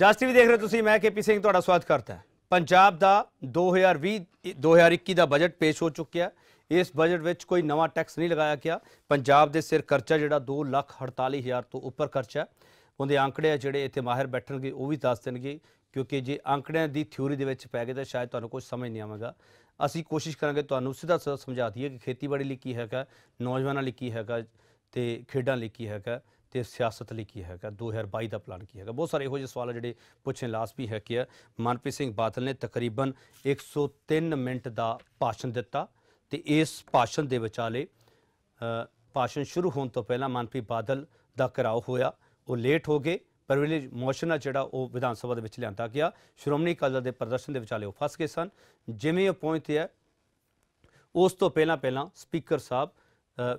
जास टीवी देख रहे हो तुम। मैं के पी सिंह तुहाडा स्वागत करता है। पंजाब का 2020-2021 का बजट पेश हो चुका है। इस बजट में कोई नवा टैक्स नहीं लगाया गया। पंजाब के सिर खर्चा जोड़ा 2,48,000 तो उपर खर्चा है। उनके आंकड़े जोड़े इतने माहिर बैठनगे वो भी दस देंगे, क्योंकि जे आंकड़ियां की थ्योरी दे विच पै गए तो शायद तुहानू कुछ समझ नहीं आवेगा। असी कोशिश करांगे तुहानू सीधा समझा दीए कि खेतीबाड़ी लई की हैगा, नौजवानों लई की हैगा, ते खेडां लई की हैगा, तो सियासत लई की हैगा, 2022 का प्लान की हैगा। बहुत सारे इहो जिहे सवाल जिहड़े पुछणे लाजमी हैगे आ। मनप्रीत सिंह बादल ने तकरीबन 103 मिनट का भाषण दिता, तो इस भाषण के विचाले भाषण शुरू होने तो पहला मनप्रीत बादल का घिराव होया। वो लेट हो गए। प्रिविलेज मोशन जोड़ा वह विधानसभा के लिया गया। श्रोमणी अकाली दल के प्रदर्शन के विचाले फस गए सन। जिमें पहुंचते है उस तो पहला स्पीकर साहब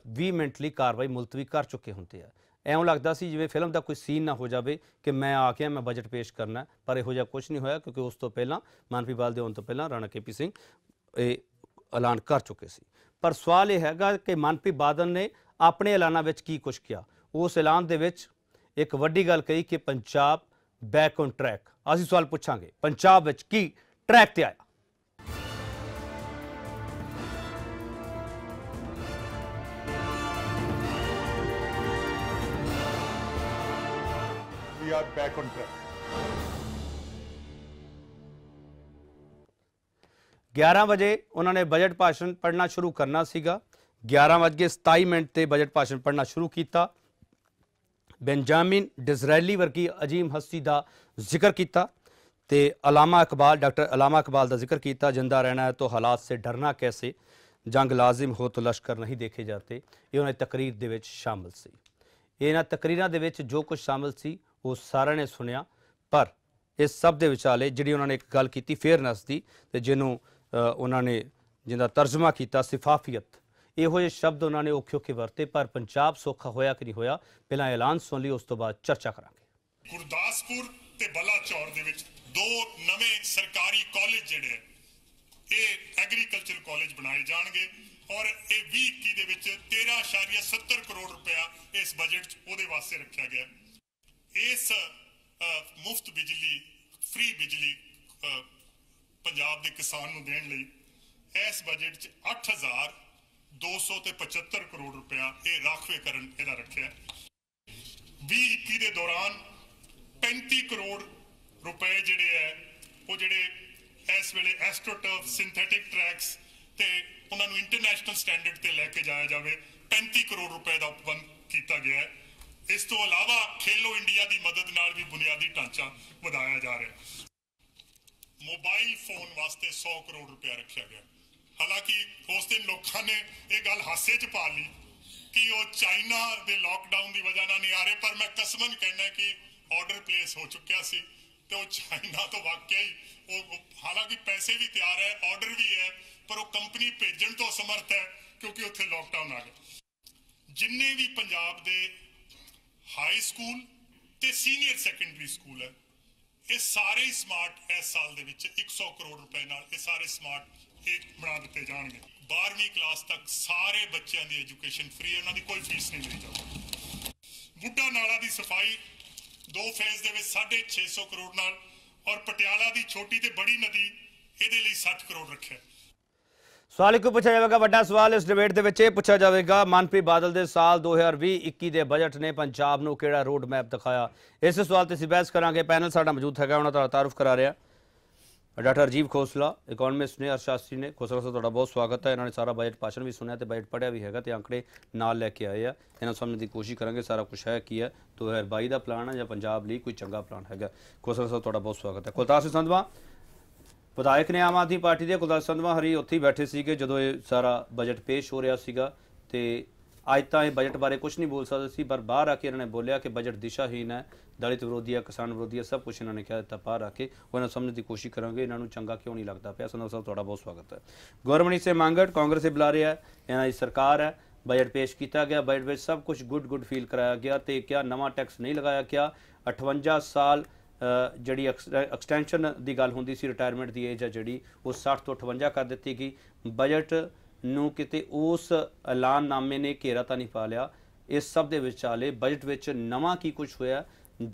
20 मिनट लिए कार्रवाई मुलतवी कर चुके होंगे है। ਐਉਂ लगता सी जिवें फिल्म का कोई सीन ना हो जाए कि मैं आ गया, मैं बजट पेश करना, पर ਇਹੋ ਜਿਹਾ कुछ नहीं होया, क्योंकि उस तो पहला मनप्रीत बादल के आने तो पहला राणा के पी सिंह ऐलान कर चुके सी। पर सवाल यह है कि मनप्रीत बादल ने अपने ऐलाना में की कुछ किया। उस ऐलान के एक वड्डी गल कही कि पंजाब बैक ऑन ट्रैक। असीं सवाल पूछांगे पंजाब विच की ट्रैक ते आया। We are back on track. 11 बजे उन्होंने बजट भाषण पढ़ना शुरू करना सीगा। 11:27 ते बजट भाषण पढ़ना शुरू किया। बेंजामिन डिजरैली वर्गी अजीम हस्ती का जिक्र किया, तो अलामा इकबाल, डॉक्टर अलामा इकबाल का जिक्र किया। जिंदा रहना है तो हालात से डरना कैसे, जंग लाजिम हो तो लश्कर नहीं देखे जाते, ये उन्हें तकरीर दे विच शामिल सी। इन्हां तकरीरां दे विच जो कुछ शामिल सी वो सारे ने सुनिया, पर इस सब दे विचाले जिहड़ी उन्होंने एक गल की फेयरनैस दी, ते जिन्हों उन्होंने जिंदा तर्जमा किया सिफाफियत, ਇਹੋ ਜਿਹੇ शब्द उन्होंने औखे औखे वरते। पर पंजाब सौखा होया कि नहीं होया, पहला ऐलान सुन ली, उस तो बाद चर्चा करांगे। गुरदासपुर ते बलाचौर दे विच दो नवे सरकारी कॉलेज जिहड़े ए एग्रीकल्चर कॉलेज बनाए जाणगे और ए 2021 दे विच 13.70 करोड़ रुपया इस बजट ओदे वास्ते रखिया गया। इस मुफ्त बिजली, फ्री बिजली पंजाब दे किसान नूं देण लई इस बजट च 8,275 करोड़ रुपया राखवेकरण इहदा रखिया। 2021 के दौरान 35 करोड़ रुपए जिहड़े है वो जिहड़े इस वेले एस्ट्रोटर्फ, सिंथेटिक ट्रैक्स ते उन्हां नूं इंटरनेशनल स्टैंडर्ड ते लैके जाया जावे, 35 करोड़ रुपए का उपबंध किया गया है। इस तो अलावा खेलो इंडिया की मदद नाल भी बुनियादी ढांचा वधाया जा रहा है। मोबाइल फोन वास्ते 100 करोड़ रुपया रखा गया। हालांकि उस दिन लोगों ने यह गल हासे च पा ली कि वह चाइना के लॉकडाउन की वजह नहीं आ रहे, पर मैं कसमन कहना कि ऑर्डर प्लेस हो चुका सी, तो चाइना तो वाकई हालांकि पैसे भी तैयार है, ऑर्डर भी है, पर वह कंपनी भेजन तो असमर्थ है क्योंकि उत्थे लॉकडाउन आ गया। जिन्ने भी पंजाब के हाई स्कूल ते सीनियर सैकेंडरी स्कूल है, ये सारे ही स्मार्ट इस साल दे विच 100 करोड़ रुपए नाल ये सारे स्मार्ट बना दिते जाएंगे। 12वीं क्लास तक सारे बच्चों की एजुकेशन फ्री है, उन्होंने कोई फीस नहीं ली जाती। बुढ़ा नाला की सफाई 2 फेज के 650 करोड़ नाल और पटियाला की छोटी ते बड़ी नदी इसदे लई 60 करोड़ रखे। सवाल क्यों पूछा जाएगा, वड्डा सवाल इस डिबेट दे विच पूछा जाएगा, मनप्रीत बादल दे साल 2020-21 के बजट ने पंजाब नूं किहड़ा रोड मैप दिखाया। इस सवाल ते असीं बहस करांगे। पैनल साडा मौजूद हैगा, उन्हां दा तारुफ करा रहा डॉक्टर राजीव खोसला इकोनॉमिस्ट ने, अर्थशास्त्री ने। खोसला साहब तुहाडा बहुत स्वागत है। इन्होंने सारा बजट भाषण भी सुनिया, बजट पढ़िया भी हैगा, आंकड़े नाल लैके आए हैं। इन्होंने समझने की कोशिश करांगे सारा कुछ है की है, 2022 का प्लान है या पंजाब लई कोई चंगा प्लान हैगा। खोसला साहब तुहाडा बहुत स्वागत है। कुलतार सिंह संधवा विधायक ने आम आदमी पार्टी के। कुलतार संधवा हरी उत्थे ही बैठे सीगे जदों ये सारा बजट पेश हो रहा सीगा, ते अज तां ये बजट बारे कुछ नहीं बोल सकदे सी, पर बाहर आके इन्होंने बोलिया कि बजट दिशाहीन है, दलित विरोधी है, किसान विरोधी है, सब कुछ इन्होंने कहा दिता। बाहर आके उन्होंने समझने की कोशिश करांगे इन्होंने चंगा क्यों नहीं लगता पाया। संधवा साहब तुहाडा बहुत स्वागत है। गुरमीत सिंह मांगट कांग्रेस से बुला रहे हैं, इन्हों की सरकार है, बजट पेश किया गया, बजट में सब कुछ गुड फील कराया गया, तो क्या नवा टैक्स नहीं लगाया गया। 58 साल जिहड़ी एक्सटेंशन की गल होंदी सी, रिटायरमेंट की एज है जिहड़ी वो 60 तो 58 कर दिती गई। बजट ਨੂੰ ਕਿਤੇ उस ਐਲਾਨਨਾਮੇ ने घेरा तो नहीं पा लिया। इस सब ਦੇ ਵਿਚਾਲੇ बजट ਵਿੱਚ ਨਵਾਂ ਕੀ कुछ ਹੋਇਆ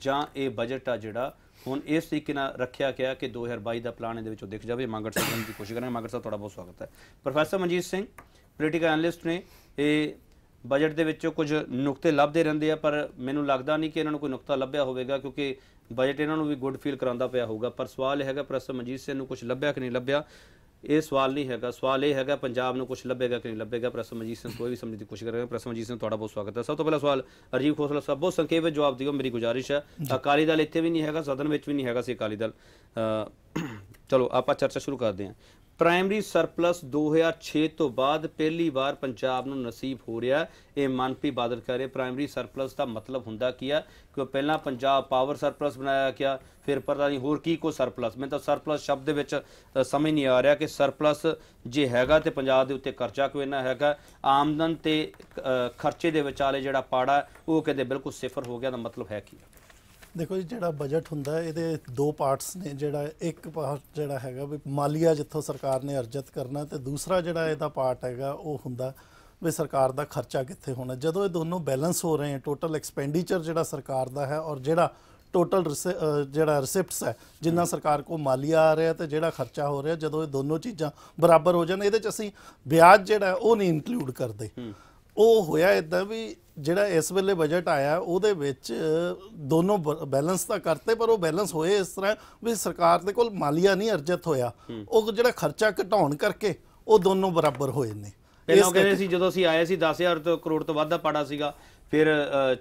ਜਾਂ ਇਹ बजट आ ਜਿਹੜਾ हूँ इस तरीके रखा गया कि 2022 का प्लान ये दिख जाए। मांगड़ साहब की कोशिश करेंगे। मांगड़ साहब थोड़ा बहुत स्वागत है। Professor Manjeet Singh political analyst ने बजट के कुछ नुकते लभदे रहते हैं पर मैनू लगता नहीं कि इन्होंने कोई नुकता लभ्या होगा क्योंकि बजट इन्होंने भी गुड फील कराता पाया होगा। पर सवाल यह है प्रोफैसर मनजीत सिंह को कुछ लभ्या कि नहीं लभ्या, ये सवाल नहीं है। सवाल यह है पंजाब में कुछ लभेगा कि नहीं लभेगा। प्रोफैसर मनजीत सिंह कोई भी समझने की कोशिश करेंगे। प्रोफैसर मनजीत सिंह थोड़ा बहुत स्वागत है। सब तो पहला सवाल राजीव खोसला साहब, बहुत संखेप में जवाब दियो, मेरी गुजारिश है। अकाली दल इतने भी नहीं है, सदन में भी नहीं है अकाली दल। चलो आप चर्चा शुरू करते हैं। प्राइमरी सरपलस 2006 तो बाद पहली बार पंजाब नूं नसीब हो रहा है, ये मनप्रीत बादल कह रहे। प्राइमरी सरपलस का मतलब हुंदा की है कि पहला पंजाब पावर सरपलस बनाया गया, फिर पता नहीं होर की को सरपलस। मैं तो सरपलस शब्द विच समझ नहीं आ रहा कि सरपलस जे हैगा ते पंजाब दे उत्ते खर्चा क्यों इन्ना हैगा। आमदन ते खर्चे दे विचाले जिहड़ा पाड़ा वो कहते बिल्कुल सिफर हो गया, दा मतलब है की? देखो जी, जिहड़ा बजट हुंदा इहदे दो पार्ट्स ने। जिहड़ा एक पार्ट जिहड़ा हैगा वी मालिया जित्थों सरकार ने अर्जत करना, तो दूसरा जिहड़ा इहदा पार्ट हैगा वो हुंदा वी सरकार दा खर्चा कित्थे होना। जदों ये दोनों बैलेंस हो रहे हैं, टोटल एक्सपेंडिचर जिहड़ा सरकार दा है और जिहड़ा टोटल जिहड़ा रिसिप्ट्स है जिन्ना सरकार को मालिया आ रहा है तो जिहड़ा खर्चा हो रहा है, जदों ये दोनों चीज़ां बराबर हो जाण इहदे च असीं ब्याज जिहड़ा वो नहीं इंकलूड करदे। ਉਹ ਹੋਇਆ ਇਦਾਂ ਵੀ ਜਿਹੜਾ ਇਸ ਵੇਲੇ ਬਜਟ ਆਇਆ ਉਹਦੇ ਵਿੱਚ ਦੋਨੋਂ ਬੈਲੈਂਸ ਤਾਂ ਕਰਤੇ, ਪਰ ਉਹ ਬੈਲੈਂਸ ਹੋਏ ਇਸ ਤਰ੍ਹਾਂ ਵੀ ਸਰਕਾਰ ਦੇ ਕੋਲ ਮਾਲੀਆ ਨਹੀਂ ਅਰਜਿਤ ਹੋਇਆ, ਉਹ ਜਿਹੜਾ ਖਰਚਾ ਘਟਾਉਣ ਕਰਕੇ ਉਹ ਦੋਨੋਂ ਬਰਾਬਰ ਹੋਏ ਨੇ। ਪਹਿਲਾਂ ਕਹਿੰਦੇ ਸੀ ਜਦੋਂ ਅਸੀਂ ਆਏ ਸੀ 10000 ਤੋਂ ਕਰੋੜ ਤੋਂ ਵੱਧ ਦਾ ਪਾੜਾ ਸੀਗਾ, ਫਿਰ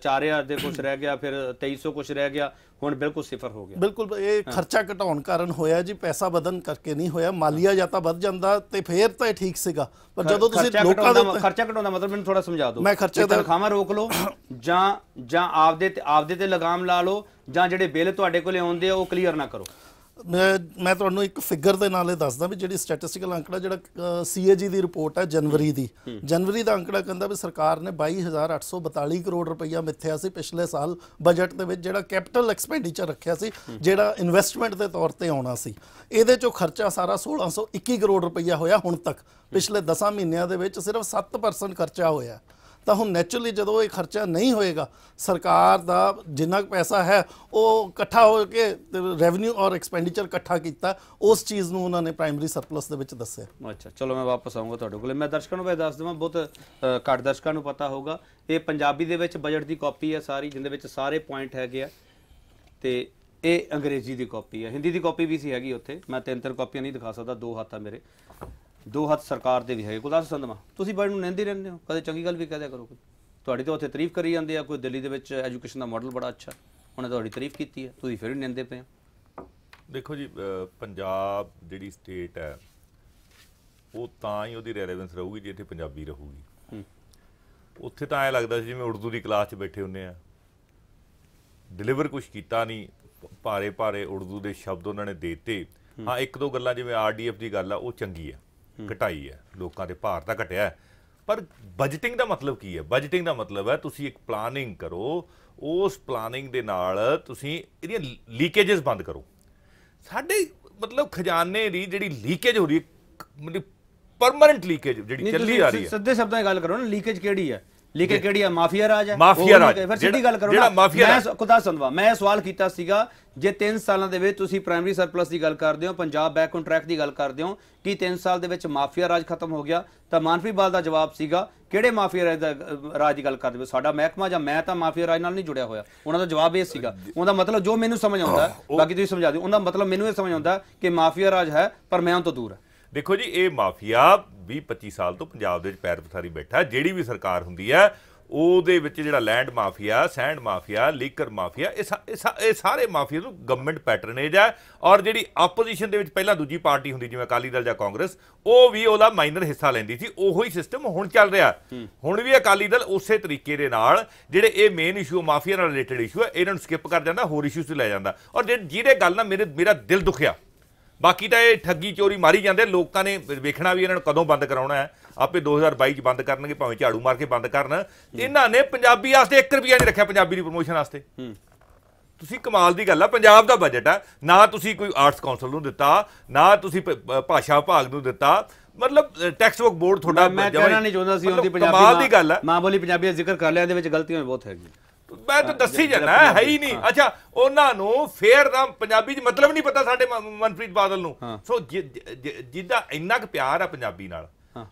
4000 ਦੇ ਕੁਝ ਰਹਿ ਗਿਆ, ਫਿਰ 2300 ਕੁਝ ਰਹਿ ਗਿਆ, ਹੁਣ ਬਿਲਕੁਲ ਸਿਫਰ ਹੋ ਗਿਆ। ਬਿਲਕੁਲ ਇਹ ਖਰਚਾ ਘਟਾਉਣ ਕਾਰਨ ਹੋਇਆ ਜੀ, ਪੈਸਾ ਵਧਣ ਕਰਕੇ ਨਹੀਂ ਹੋਇਆ। ਮਾਲੀਆ ਜਾਂ ਤਾਂ ਵੱਧ ਜਾਂਦਾ ਤੇ ਫੇਰ ਤਾਂ ਇਹ ਠੀਕ ਸੀਗਾ, ਪਰ ਜਦੋਂ ਤੁਸੀਂ ਲੋਕਾਂ ਦਾ ਖਰਚਾ ਘਟਾਉਣ ਦਾ ਮਤਲਬ ਮੈਨੂੰ ਥੋੜਾ ਸਮਝਾ ਦਿਓ। ਮੈਂ ਖਰਚੇ ਦਾ ਤਨਖਾਹਾਂ ਰੋਕ ਲਓ ਜਾਂ ਆਪਦੇ ਤੇ ਲਗਾਮ ਲਾ ਲਓ ਜਾਂ ਜਿਹੜੇ ਬਿੱਲ ਤੁਹਾਡੇ ਕੋਲੇ ਆਉਂਦੇ ਆ ਉਹ ਕਲੀਅਰ ਨਾ ਕਰੋ। मैं तो एक फिगर के नाल दसदा भी जी स्टैटिस्टिकल अंकड़ा जो CAG की रिपोर्ट है जनवरी का अंकड़ा कहता भी सरकार ने 22,842 करोड़ रुपया मिथ्या से पिछले साल बजट के जो कैपिटल एक्सपेंडिचर रखा से जो इन्वेस्टमेंट के तौर पर आना सी। ये खर्चा सारा 1,621 करोड़ रुपया होया हुण तक, पिछले 10 महीनों के सिर्फ 7% खर्चा होया। तो हम नैचुरली जो ये खर्चा नहीं होएगा, सरकार का जिन्ना पैसा है वो इकट्ठा होके रेवन्यू और एक्सपेंडिचर इकट्ठा किया, उस चीज़ में उन्होंने प्राइमरी सरपलस के विच दस्या। अच्छा चलो मैं वापस आऊँगा तुहाडे कोल। मैं दर्शकों को दस देवां, बहुत घट दर्शकों को पता होगा ये पंजाबी दे विच बजट की कॉपी है सारी, जिंदे विच सारे पॉइंट हैगे आ ते ये अंग्रेजी की कॉपी है, हिंदी की कॉपी भी सी हैगी उत्थे। मैं 3 कॉपियां नहीं दिखा सकता, 2 हाथ आ मेरे, 2 हाथ सरकार के भी है। गुरदास संधवा तुसीं बजट नूं नहिंदे रहिंदे हो, कदे चंगी गल भी कह दिया करो। तुहाडी तो उत्थे तारीफ करी जांदे आ, कोई दिल्ली दे विच एजुकेशन दा मॉडल बड़ा अच्छा, उन्हां तुहाडी तारीफ कीती है, तुसीं फिर भी नहिंदे पे हो। देखो जी, पंजाब जिहड़ी स्टेट है वो तां ही उहदी रैलेवेंस रहूगी जे इत्थे पंजाबी रहूगी। उत्थे तां ऐ लगदा सी जिवें उर्दू दी क्लास 'च बैठे हुंदे आ, डिलीवर कुछ कीता नहीं, भारे भारे उर्दू दे शब्द उन्हां ने देते। हाँ, एक दो गल्लां जिवें RDF दी गल आ वो चंगी है, घटाई है, लोगों के भार तो घटिया है। पर बजटिंग का मतलब की है? बजटिंग का मतलब है तुसी एक प्लानिंग करो, उस प्लानिंग दे नाल तुसी इहदियां लीकेजेस बंद करो। साढ़े मतलब खजाने की जिहड़ी लीकेज हो रही है, मतलब परमानेंट लीकेज जिहड़ी चली आ रही है। सीधे शब्दां च गल करो ना, लीकेज किहड़ी है? लीकेज किहड़ी है? माफिया राज है। माफिया राज फिर सीधी गल करो ना। मैं गुरदास संधवा मैं सवाल कीता सीगा जे 3 सालों के तुसी प्राइमरी सरपलस की गल करते हो, पंजाब बैक ऑन ट्रैक की गल करते हो कि 3 साल के माफिया राज खत्म हो गया, तो मनप्रीत बादल का जवाब सीगा किहड़े माफिया राज की गल करते हो? साडा महकमा या मैं तो माफिया राज नाल नहीं जुड़िया होया। उन्होंने जवाब यह सीगा, उनका मतलब जो मैनू समझ आता, बाकी तुसीं समझा दिओ। उनका मतलब मैनू यह समझ आता कि माफिया राज है पर मैं उनतों दूर है। देखो जी, ये माफिया 20-25 साल तो पंजाब दे पैर पथारी बैठा। जिहड़ी भी सरकार हुंदी है उहदे विच जिहड़ा land mafia, sand mafia, liquor mafia, ये सारे माफिया नूं गवर्नमेंट पैटरनेज है। और जिहड़ी आपोजिशन दे विच पहला दूजी पार्टी हुंदी जिवें अकाली दल जां कांग्रेस, वो भी उहदा माइनर हिस्सा लैंदी सी। उही सिस्टम हुण चल रिहा। हुण भी अकाली दल उसे तरीके दे नाल जिहड़े ये मेन इशू माफिया नाल रिलेटेड इशू है इन्हां नूं स्किप कर जांदा, होर इशूज़ लै जांदा। और जिहदे गल नाल मेरा दिल दुखिया, बाकी तो ये ठगी चोरी मारी जाते, लोगों ने वेखना भी इन्होंने कदों बंद कराना है। आपे 2022 बंद करनगे, भावें झाड़ू मार के बंद करन। इन्होंने पंजाबी वास्ते 1 रुपया नहीं रखा, पंजाबी की प्रमोशन वास्ते। तुसी कमाल की गल है, पंजाब का बजट है ना तुसी कोई आर्ट्स काउंसिल नूं दिता, ना तुसी भाषा विभाग नूं दिता, मतलब टैक्स वर्क बोर्ड थोड़ा। मैं कहना नहीं चाहता सी, कमाल की गल है। मां बोली पंजाबी दा जिक्र कर लिया, गलतियां बहुत है। मैं तो दस ही जाना है ही नहीं। अच्छा उन्होंने फेयर का पंजाबी मतलब नहीं पता साडे मनप्रीत बादल नूं। सो जिदा इन्ना क प्यार है पंजाबी नाल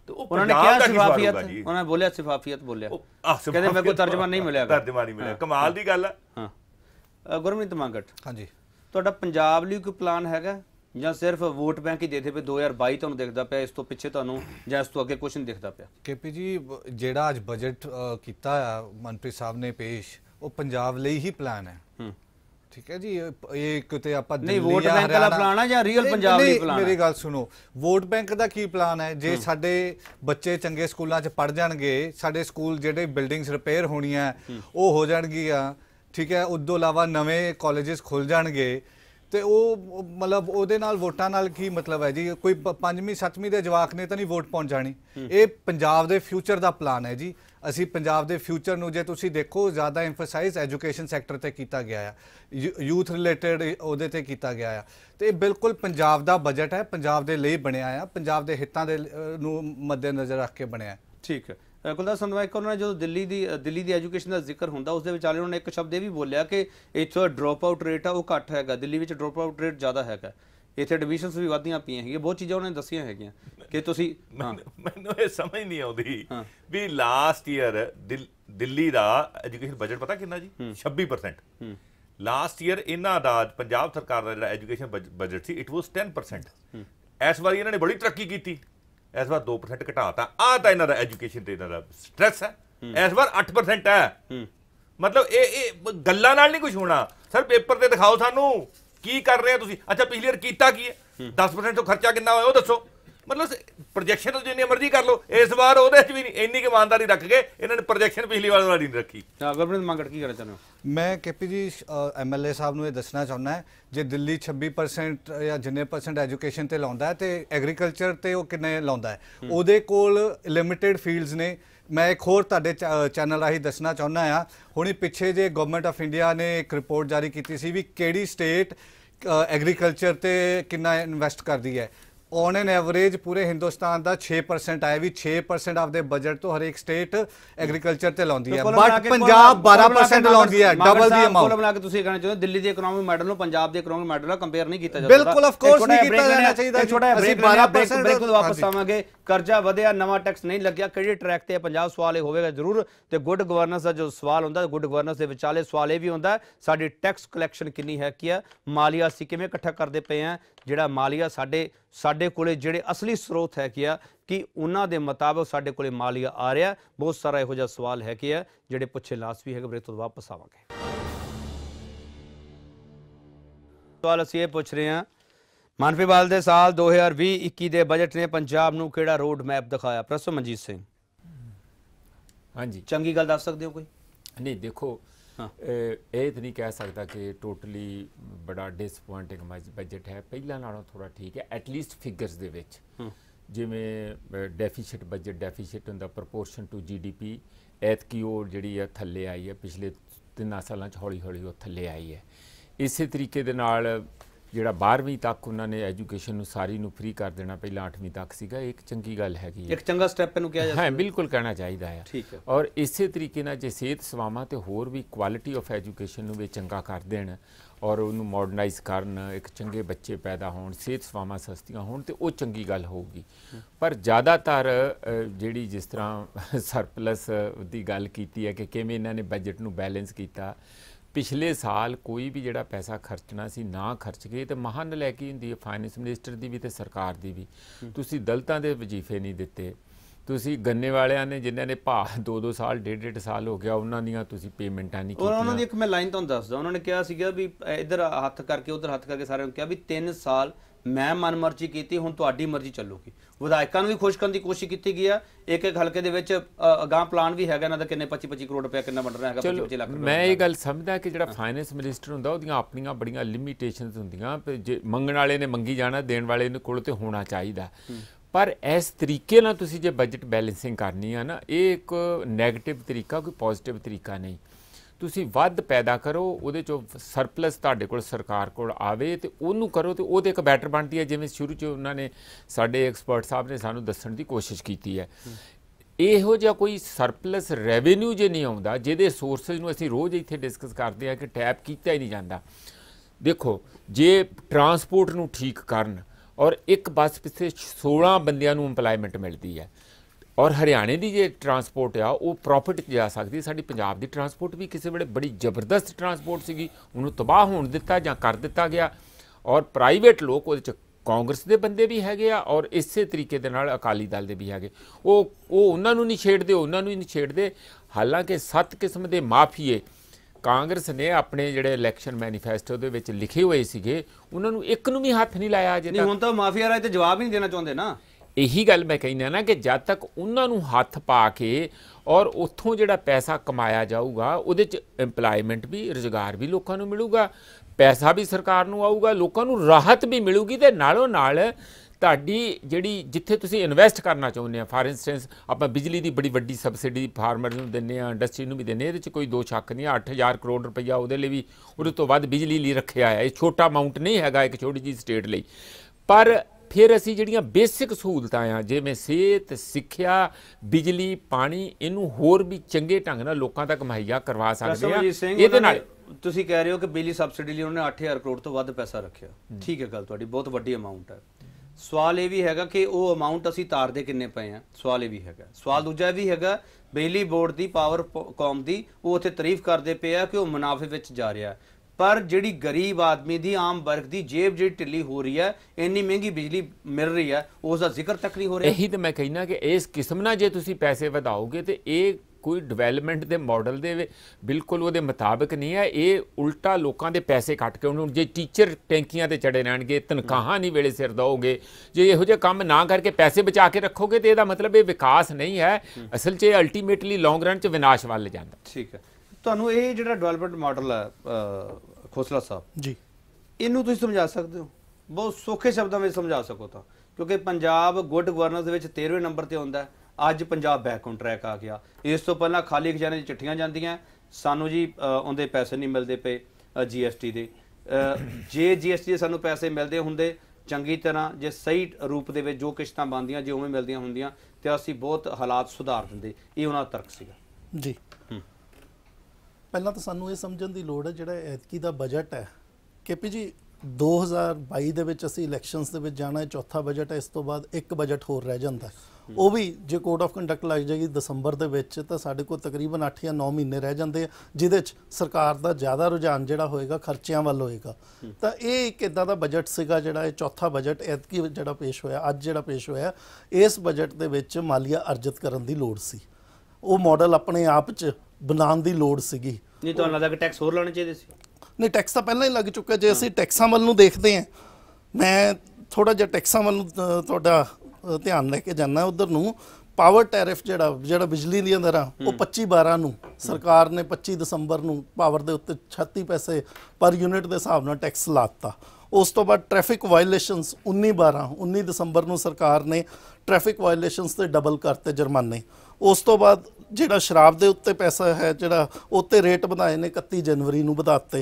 तो उन्होंने क्या सिफाफियत, उन्होंने बोलिया सिफाफियत बोलिया, कहते मेरे को तर्जमा नहीं मिलेगा, तर्जमा नहीं मिलेगा, कमाल की गल है। गुरमीत मांगट हाँ जी, तुहाडा पंजाब लई कोई प्लान हैगा ਜਾਂ सिर्फ वोट बैंक ही देते पे 2022 ਤੁਹਾਨੂੰ ਦਿਖਦਾ ਪਿਆ, ਇਸ ਤੋਂ ਪਿੱਛੇ ਤੁਹਾਨੂੰ ਜਾਂ ਇਸ ਤੋਂ ਅੱਗੇ ਕੁਝ ਨਹੀਂ ਦਿਖਦਾ ਪਿਆ। ਕੇਪੀ ਜੀ ਜਿਹੜਾ ਅੱਜ ਬਜਟ ਕੀਤਾ ਆ ਮਨਪ੍ਰੀਤ ਸਾਹਿਬ ਨੇ ਪੇਸ਼, ਉਹ ਪੰਜਾਬ ਲਈ ਹੀ ਪਲਾਨ ਹੈ। ਠੀਕ ਹੈ ਜੀ, ਇਹ ਕਿਤੇ ਆਪਾਂ ਨਹੀਂ ਵੋਟ ਬੈਂਕ ਦਾ ਪਲਾਨ ਆ ਜਾਂ ਰੀਅਲ ਪੰਜਾਬ ਲਈ ਪਲਾਨ ਹੈ। ਮੇਰੀ ਗੱਲ ਸੁਣੋ, ਵੋਟ ਬੈਂਕ ਦਾ ਕੀ ਪਲਾਨ ਹੈ? ਜੇ ਸਾਡੇ ਬੱਚੇ ਚੰਗੇ ਸਕੂਲਾਂ 'ਚ ਪੜ ਜਾਣਗੇ, ਸਾਡੇ ਸਕੂਲ ਜਿਹੜੇ ਬਿਲਡਿੰਗਸ ਰਿਪੇਅਰ ਹੋਣੀਆਂ ਉਹ ਹੋ ਜਾਣਗੀਆਂ, ਠੀਕ ਹੈ, ਉਦੋਂ ਇਲਾਵਾ ਨਵੇਂ ਕਾਲਜਸ ਖੁੱਲ ਜਾਣਗੇ, तो वो मतलब उहदे नाल वोटां नाल की मतलब है जी? कोई पंजवीं सत्तवीं के जवाक ने तो नहीं वोट पहुँचानी। ये पंजाब के फ्यूचर का प्लान है जी। असी पंजाब के फ्यूचर नूं जे तुसीं देखो ज़्यादा एम्फसाइज एजुकेशन सैक्टर ते कीता गया है, यूथ रिलेटेड उहदे ते कीता गया है। तो ये बिल्कुल पंजाब का बजट है, पंजाब के लिए बनया है, पंजाब के हितां दे नूं मद्देनज़र रख के बनया है। ठीक है, गुरदास संधवाईकर उन्होंने जो दिल्ली की एजुकेशन का जिक्र होंदा, उस दे विचाले उन्होंने एक शब्द यह भी बोलिया कि इत्थे ड्रॉप आउट रेट है वो घट हैगा, दिल्ली में ड्रॉप आउट रेट ज़्यादा हैगा, इत्थे एडमिशनस भी वधियां पईयां हैगियां, बहुत चीज़ां उन्होंने दसियां हैगियां कि तुसीं मैनूं ये समझ नहीं आउंदी भी लास्ट ईयर दिल्ली का एजुकेशन बजट पता कितना जी? 26%। लास्ट ईयर इन्हां दा पंजाब सरकार दा जिहड़ा एजुकेशन बजट सी, इट वाज 10%। इस वारी इन्हां ने बड़ी तरक्की कीती, इस बार 2% घटाता। आता इन्हों का एजुकेशन से इन्हों स्ट्रैस है, इस बार 8% है। मतलब ये गल्लां नाल नहीं कुछ होना सर, पेपर से दिखाओ सानू की कर रहे हो। अच्छा पिछले ईयर किया की है, 10% तो खर्चा कितना होया दसो। मतलब प्रोजैक्शन तो जिन्नी मर्जी कर लो, इस बार वो भी नहीं इन्नी ईमानदारी रख के इन्होंने प्रोजैक्शन पिछली बार वाली नहीं रखी। गुरमीत मांगट की करना चाहते हो? मैं केपी जी MLA साहब नूं ये दसना चाहना है, जे दिल्ली 26% या जिन्ने परसेंट एजुकेशन ते लाउंदा है, तो एग्रीकल्चर ते वो किन्ने लाउंदा है? उहदे कोल लिमिटेड फील्ड्स ने। मैं एक होर तुहाडे चैनल राही दसना चाहना आ, हुणी पिछे जे गवर्नमेंट ऑफ इंडिया ने एक रिपोर्ट जारी कीती सी वी किहड़ी स्टेट एग्रीकल्चर ते किन्ना इन्वेस्ट करदी है। ऑन एन एवरेज पूरे हिंदुस्तान का 6% आया भी, 6% आपके बजट तो हरेक स्टेट एग्रीकल्चर ते लाउंदी है, बट पंजाब 12% लाउंदी है, डबल दी अमाउंट। बना के ਤੁਸੀਂ ਕਹਿਣਾ ਚਾਹੁੰਦੇ ਦਿੱਲੀ ਦੇ ਇਕਨੋਮਿਕ ਮਾਡਲ ਨੂੰ ਪੰਜਾਬ ਦੇ ਇਕਨੋਮਿਕ ਮਾਡਲ ਨਾਲ ਕੰਪੇਅਰ ਨਹੀਂ ਕੀਤਾ ਜਾਂਦਾ। ਬਿਲਕੁਲ ਆਫ ਕੋਰਸ ਨਹੀਂ ਕੀਤਾ ਜਾਣਾ ਚਾਹੀਦਾ। ਛੋਟਾ ਬ੍ਰੇਕ ਤੋਂ ਵਾਪਸ ਆਵਾਂਗੇ। ਕਰਜ਼ਾ ਵਧਿਆ, ਨਵਾਂ ਟੈਕਸ ਨਹੀਂ ਲੱਗਿਆ, ਕਿਹੜੇ ਟਰੈਕ ਤੇ ਪੰਜਾਬ? ਸਵਾਲ ਇਹ ਹੋਵੇਗਾ ਜ਼ਰੂਰ। ਤੇ ਗੁੱਡ ਗਵਰਨੈਂਸ ਦਾ ਜੋ ਸਵਾਲ ਹੁੰਦਾ, ਗੁੱਡ ਗਵਰਨੈਂਸ ਦੇ ਵਿਚਾਲੇ ਸਵਾਲ ਇਹ ਵੀ ਹੁੰਦਾ ਸਾਡੀ ਟੈਕਸ ਕਲੈਕਸ਼ਨ ਕਿੰਨੀ ਹੈ, ਕੀ ਆ ਮਾਲੀਆ ਅਸੀਂ ਕਿਵੇਂ ਇਕੱਠਾ ਕਰਦੇ ਪਏ ਆ? ਜਿਹੜਾ ਮਾਲੀਆ ਸਾਡੇ ਕੋਲੇ ਜਿਹੜੇ ਅਸਲੀ ਸਰੋਤ ਹੈ ਕਿ ਉਹਨਾਂ ਦੇ ਮੁਤਾਬਕ ਸਾਡੇ ਕੋਲੇ ਮਾਲੀਆ ਆ ਰਿਹਾ? ਬਹੁਤ ਸਾਰਾ ਇਹੋ ਜਿਹਾ ਸਵਾਲ ਹੈ ਕਿ ਜਿਹੜੇ ਪੁੱਛੇ ਲਾਜ਼ਮੀ ਹੈਗੇ। ਬ੍ਰੇਕ ਤੋਂ ਵਾਪਸ ਆਵਾਂਗੇ। ਸਵਾਲ ਅਸੀਂ ਇਹ ਪੁੱਛ ਰਹੇ ਹਾਂ, ਮਨਪ੍ਰੀਤ ਬਾਦਲ ਦੇ ਸਾਲ 2020-21 ਦੇ ਬਜਟ ਨੇ ਪੰਜਾਬ ਨੂੰ ਕਿਹੜਾ ਰੋਡ ਮੈਪ ਦਿਖਾਇਆ? ਪ੍ਰੋਫੈਸਰ ਮਨਜੀਤ ਸਿੰਘ। ਹਾਂਜੀ, ਚੰਗੀ ਗੱਲ ਦੱਸ ਸਕਦੇ ਹੋ ਕੋਈ? ਨਹੀਂ ਦੇਖੋ, ये तो नहीं कह सकता कि टोटली बड़ा डिसअपॉइंटिंग बजट है, पहला नालों थोड़ा ठीक है एटलीस्ट फिगर्स दे विच। जिवें डेफिसिट होंदा प्रपोर्शन टू GDP, एतकी वो जिहड़ी है थल्ले आई है, पिछले 3 सालों हौली हौली वो थल्ले आई है। इस तरीके दे नाल जिहड़ा 12वीं तक उन्होंने एजुकेशन नूं सारी नूं फ्री कर देना, पहला 8वीं तक सीगा, एक चंगी गल हैगी, एक चंगा स्टैप नूं किया जा सकदा है, बिल्कुल कहना चाहिदा है। ठीक है, और इस तरीके नाल जे सेहत सेवावां ते होर भी क्वालिटी ऑफ एजुकेशन नूं वे चंगा कर देण और उन्होंने मॉडर्नाइज करन, एक चंगे बच्चे पैदा होण, सेहत सेवावां सस्तियां होण, ते ओह चंगी गल होगी। पर ज़्यादातर जिहड़ी जिस तरह सरप्लस दी गल कीती है कि किवें इन्हां ने बजट नूं बैलेंस कीता, पिछले साल कोई भी जिहड़ा पैसा खर्चना सी ना खर्च गए, तो महा नलैकी हुंदी है फाइनेंस मिनिस्टर की भी तो सरकार की भी। तुसी दलतां दे वजीफे नहीं दिते, तुसी गन्ने वालियां ने जिन्हां ने भा 2-2 साल 1.5-1.5 साल हो गया, उन्हां दियां तुसी पेमेंटां नहीं कीतीआं। उन्हां दी एक मैं लाइन तुहानूं दस्सदा, उन्होंने कहा सीगा भी इधर हथ करके उधर हथ करके सारे कहा भी 3 साल मैं मनमर्जी की, हुण तुहाडी मर्जी चलूगी। विधायकों भी खुश करने की कोशिश की गई है, एक हल्के दे अगां प्लान भी है इन्हां दा किन्ने 25-25 करोड़ रुपया किन्ना बन रहा है। चलो मैं ये गल समझदा कि जिहड़ा फाइनेंस मिनिस्टर हुंदा उहदियां अपनियां बड़ियां लिमिटेशनस हुंदियां, जे मंगण वाले ने मंगी जाना, देण वाले ने कोल ते होना चाहिदा। पर इस तरीके नाल तुसीं जे बजट बैलेंसिंग करनी है ना, ये एक नैगेटिव तरीका, कोई पॉजिटिव तरीका नहीं। तुसीं वध पैदा करो, उहदे चों सरप्लस तुहाडे कोल सरकार कोल आवे ते उहनूं करो, तो उहदे एक बैटर बनदी है। जिवें शुरू च उन्होंने साडे एक्सपर्ट साहब ने सानूं दस्सण दी कोशिश कीती है, ਇਹੋ ਜਿਹਾ ਕੋਈ ਸਰਪਲਸ ਰੈਵਨਿਊ ਜੇ ਨਹੀਂ ਆਉਂਦਾ ਜਿਹਦੇ ਸੋਰਸਸ ਨੂੰ ਅਸੀਂ ਰੋਜ਼ ਇੱਥੇ ਡਿਸਕਸ ਕਰਦੇ ਆ ਕਿ ਟੈਪ ਕੀਤਾ ਹੀ ਨਹੀਂ ਜਾਂਦਾ। ਦੇਖੋ ਜੇ ਟਰਾਂਸਪੋਰਟ ਨੂੰ ਠੀਕ ਕਰਨ और एक बस पिछले 16 बंदियां नूं इंपलायमेंट मिलती है और हरियाणे की जो ट्रांसपोर्ट आ वो प्रॉफिट जा सकती है। साडी पंजाब की ट्रांसपोर्ट भी किसी वे बड़ी जबरदस्त ट्रांसपोर्ट सी उन्होंने तबाह होने दिता जां कर दिता गया और प्राइवेट लोग वो कांग्रेस के बंदे भी है और इस तरीके दे नाल अकाली दल के भी है उन्होंने नहीं छेड़ते हालांकि 7 किस्म के माफिए कांग्रेस ने अपने जिहड़े इलैक्शन मैनीफेस्टो दे विच लिखे हुए सीगे उन्हां नूं इक नूं वी हथ नहीं लाया। अजे तक हुण तां माफिया राज ते जवाब ही नहीं देना चाहुंदे ना। यही गल मैं कहना ना कि जद तक उन्हां नूं हथ पा के और उत्थों जिहड़ा पैसा कमाया जाऊगा उहदे च इंपलायमेंट भी रोजगार भी लोकां नूं मिलूगा, पैसा भी सरकार नूं आऊगा, लोकां नूं राहत भी मिलूगी ते नालों नाल ਤੁਹਾਡੀ ਜਿਹੜੀ ਜਿੱਥੇ ਤੁਸੀਂ ਇਨਵੈਸਟ ਕਰਨਾ ਚਾਹੁੰਦੇ ਆ ਫਾਰ ਇੰਸਟੈਂਸ ਆਪਾਂ ਬਿਜਲੀ ਦੀ ਬੜੀ ਵੱਡੀ ਸਬਸਿਡੀ ਫਾਰਮਰਸ ਨੂੰ ਦਿੰਦੇ ਆ, ਇੰਡਸਟਰੀ ਨੂੰ ਵੀ ਦਿੰਦੇ ਆ, ਇਹਦੇ 'ਚ ਕੋਈ ਦੋ ਸ਼ੱਕ ਨਹੀਂ। 8000 ਕਰੋੜ ਰੁਪਈਆ ਉਹਦੇ ਲਈ ਵੀ ਉਹਦੇ ਤੋਂ ਵੱਧ ਬਿਜਲੀ ਲਈ ਰੱਖਿਆ ਹੈ। ਇਹ ਛੋਟਾ ਅਮਾਊਂਟ ਨਹੀਂ ਹੈਗਾ ਇੱਕ ਛੋਟੀ ਜਿਹੀ ਸਟੇਟ ਲਈ। ਪਰ ਫਿਰ ਅਸੀਂ ਜਿਹੜੀਆਂ ਬੇਸਿਕ ਸਹੂਲਤਾਂ ਆ ਜਿਵੇਂ ਸਿਹਤ, ਸਿੱਖਿਆ, ਬਿਜਲੀ, ਪਾਣੀ ਇਹਨੂੰ ਹੋਰ ਵੀ ਚੰਗੇ ਢੰਗ ਨਾਲ ਲੋਕਾਂ ਤੱਕ ਮੁਹੱਈਆ ਕਰਵਾ ਸਕਦੇ ਆ। ਇਹਦੇ ਨਾਲ ਤੁਸੀਂ ਕਹਿ ਰਹੇ ਹੋ ਕਿ ਬਿਜਲੀ ਸਬਸਿਡੀ ਲਈ ਉਹਨੇ 8000 ਕਰੋੜ ਤੋਂ ਵੱਧ ਪੈਸਾ ਰੱਖਿਆ, ਠੀਕ ਹੈ ਗੱਲ ਤੁਹਾਡੀ ਬਹੁਤ ਵੱਡੀ ਅਮਾਊਂਟ ਹੈ। ਸਵਾਲ ਇਹ ਵੀ ਹੈਗਾ ਕਿ ਉਹ ਅਮਾਊਂਟ ਅਸੀਂ ਤਾਰਦੇ ਕਿੰਨੇ ਪਏ ਆ, ਸਵਾਲ ਇਹ ਵੀ ਹੈਗਾ। ਸਵਾਲ ਦੂਜਾ ਵੀ ਹੈਗਾ ਬਿਜਲੀ ਬੋਰਡ ਦੀ ਪਾਵਰ ਕੌਮ ਦੀ ਉਹ ਉੱਥੇ ਤਾਰੀਫ ਕਰਦੇ ਪਏ ਆ ਕਿ ਉਹ ਮੁਨਾਫੇ ਵਿੱਚ ਜਾ ਰਿਹਾ ਪਰ ਜਿਹੜੀ ਗਰੀਬ ਆਦਮੀ ਦੀ ਆਮ ਵਰਗ ਦੀ ਜੇਬ ਜਿਹੜੀ ਢਿੱਲੀ ਹੋ ਰਹੀ ਹੈ ਇੰਨੀ ਮਹਿੰਗੀ ਬਿਜਲੀ ਮਿਲ ਰਹੀ ਹੈ ਉਸ ਦਾ ਜ਼ਿਕਰ ਤੱਕ ਨਹੀਂ ਹੋ ਰਿਹਾ। ਇਹੀ ਤਾਂ ਮੈਂ ਕਹਿਣਾ ਕਿ ਇਸ ਕਿਸਮ ਨਾਲ ਜੇ ਤੁਸੀਂ ਪੈਸੇ ਵਧਾਓਗੇ ਤੇ ਇਹ कोई डिवेलपमेंट के मॉडल के बिल्कुल वो मुताबिक नहीं है। ये उल्टा लोगों के पैसे कट के उन्होंने जे टीचर टैंकिया से चढ़े रहने तनखाह नहीं वेले सिर दोगे जे योजे काम ना करके पैसे बचा के रखोगे तो यह मतलब ये विकास नहीं है। असल च अल्टीमेटली लॉन्ग रन च विनाश वाल जाता। ठीक है तो ये जो डिवेलपमेंट मॉडल है खोसला साहब जी इनू तुम समझा सकते हो बहुत सौखे शब्दों में समझा सको तो क्योंकि पंजाब गुड गवर्नेंस 13वें नंबर पर आता है। ਅੱਜ ਪੰਜਾਬ बैक ऑन ट्रैक आ गया। इस तो पहला खाली खजाने चिट्ठियां जांदियां सानू जी उनके पैसे नहीं मिलते पे GST दे जे GST सानू पैसे मिलते होंगे चंगी तरह जे सही रूप के जो किश्तां बनदियां जे उवें मिलदियां होंदियां तो असीं बहुत हालात सुधार दिंदे। ये उन्हां दा तर्क सीगा जी। पहला तो सानू ये समझण दी लोड़ है जिहड़ा एतकी दा बजट है KP जी 2022 दे विच असीं इलैक्शनस दे विच जाना है, चौथा बजट है। इस तो बाद एक बजट होर रह जांदा है ਉਹ ਵੀ जो कोड ऑफ कंडक्ट लग जाएगी ਦਸੰਬਰ ਦੇ ਵਿੱਚ ਤਾਂ ਸਾਡੇ ਕੋਲ तकरीबन 8 ਜਾਂ 9 ਮਹੀਨੇ ਰਹਿ ਜਾਂਦੇ ਆ ਜਿਹਦੇ 'ਚ ਸਰਕਾਰ ਦਾ ਜ਼ਿਆਦਾ ਰੁਝਾਨ ਜਿਹੜਾ ਹੋਏਗਾ ਖਰਚਿਆਂ ਵੱਲ ਹੋਏਗਾ। ਤਾਂ ਇਹ ਇੱਕ ਇਦਾਂ ਦਾ ਬਜਟ ਸੀਗਾ ਜਿਹੜਾ ਇਹ ਚੌਥਾ ਬਜਟ ਐਤਕੀ ਜਿਹੜਾ ਪੇਸ਼ ਹੋਇਆ ਅੱਜ ਜਿਹੜਾ ਪੇਸ਼ ਹੋਇਆ ਇਸ ਬਜਟ ਦੇ ਵਿੱਚ ਮਾਲੀਆ ਅਰਜਿਤ ਕਰਨ ਦੀ ਲੋੜ ਸੀ, ਉਹ ਮਾਡਲ ਆਪਣੇ ਆਪ 'ਚ ਬਣਾਉਣ ਦੀ ਲੋੜ ਸੀਗੀ। ਨਹੀਂ ਤੁਹਾਨੂੰ ਲੱਗਦਾ ਕਿ ਟੈਕਸ ਹੋਰ ਲਾਉਣੇ ਚਾਹੀਦੇ ਸੀ? ਨਹੀਂ ਟੈਕਸ ਤਾਂ ਪਹਿਲਾਂ ਹੀ ਲੱਗ ਚੁੱਕਾ। ਜੇ ਅਸੀਂ ਟੈਕਸਾਂ ਵੱਲ ਨੂੰ ਦੇਖਦੇ ਹਾਂ ਮੈਂ ਥੋੜਾ ਜਿਹਾ ਟੈਕਸਾਂ ਵੱਲ ਤੁਹਾਡਾ ध्यान लेके जाना उधर नू पावर टैरिफ जिहड़ा बिजली दी दरां वो 25/12 नू सरकार ने 25 दिसंबर नू पावर दे उत्ते 36 पैसे पर यूनिट के हिसाब नाल टैक्स लाता। उस तो बाद ट्रैफिक वायलेशनस 19/12 19 दिसंबर नू सरकार ने ट्रैफिक वायलेशनस ते डबल करते जुर्माने। उस तो बाद जिहड़ा शराब के उत्ते पैसा है जिहड़ा उत्ते रेट बढ़ाए ने 31 जनवरी नू बढ़ाते,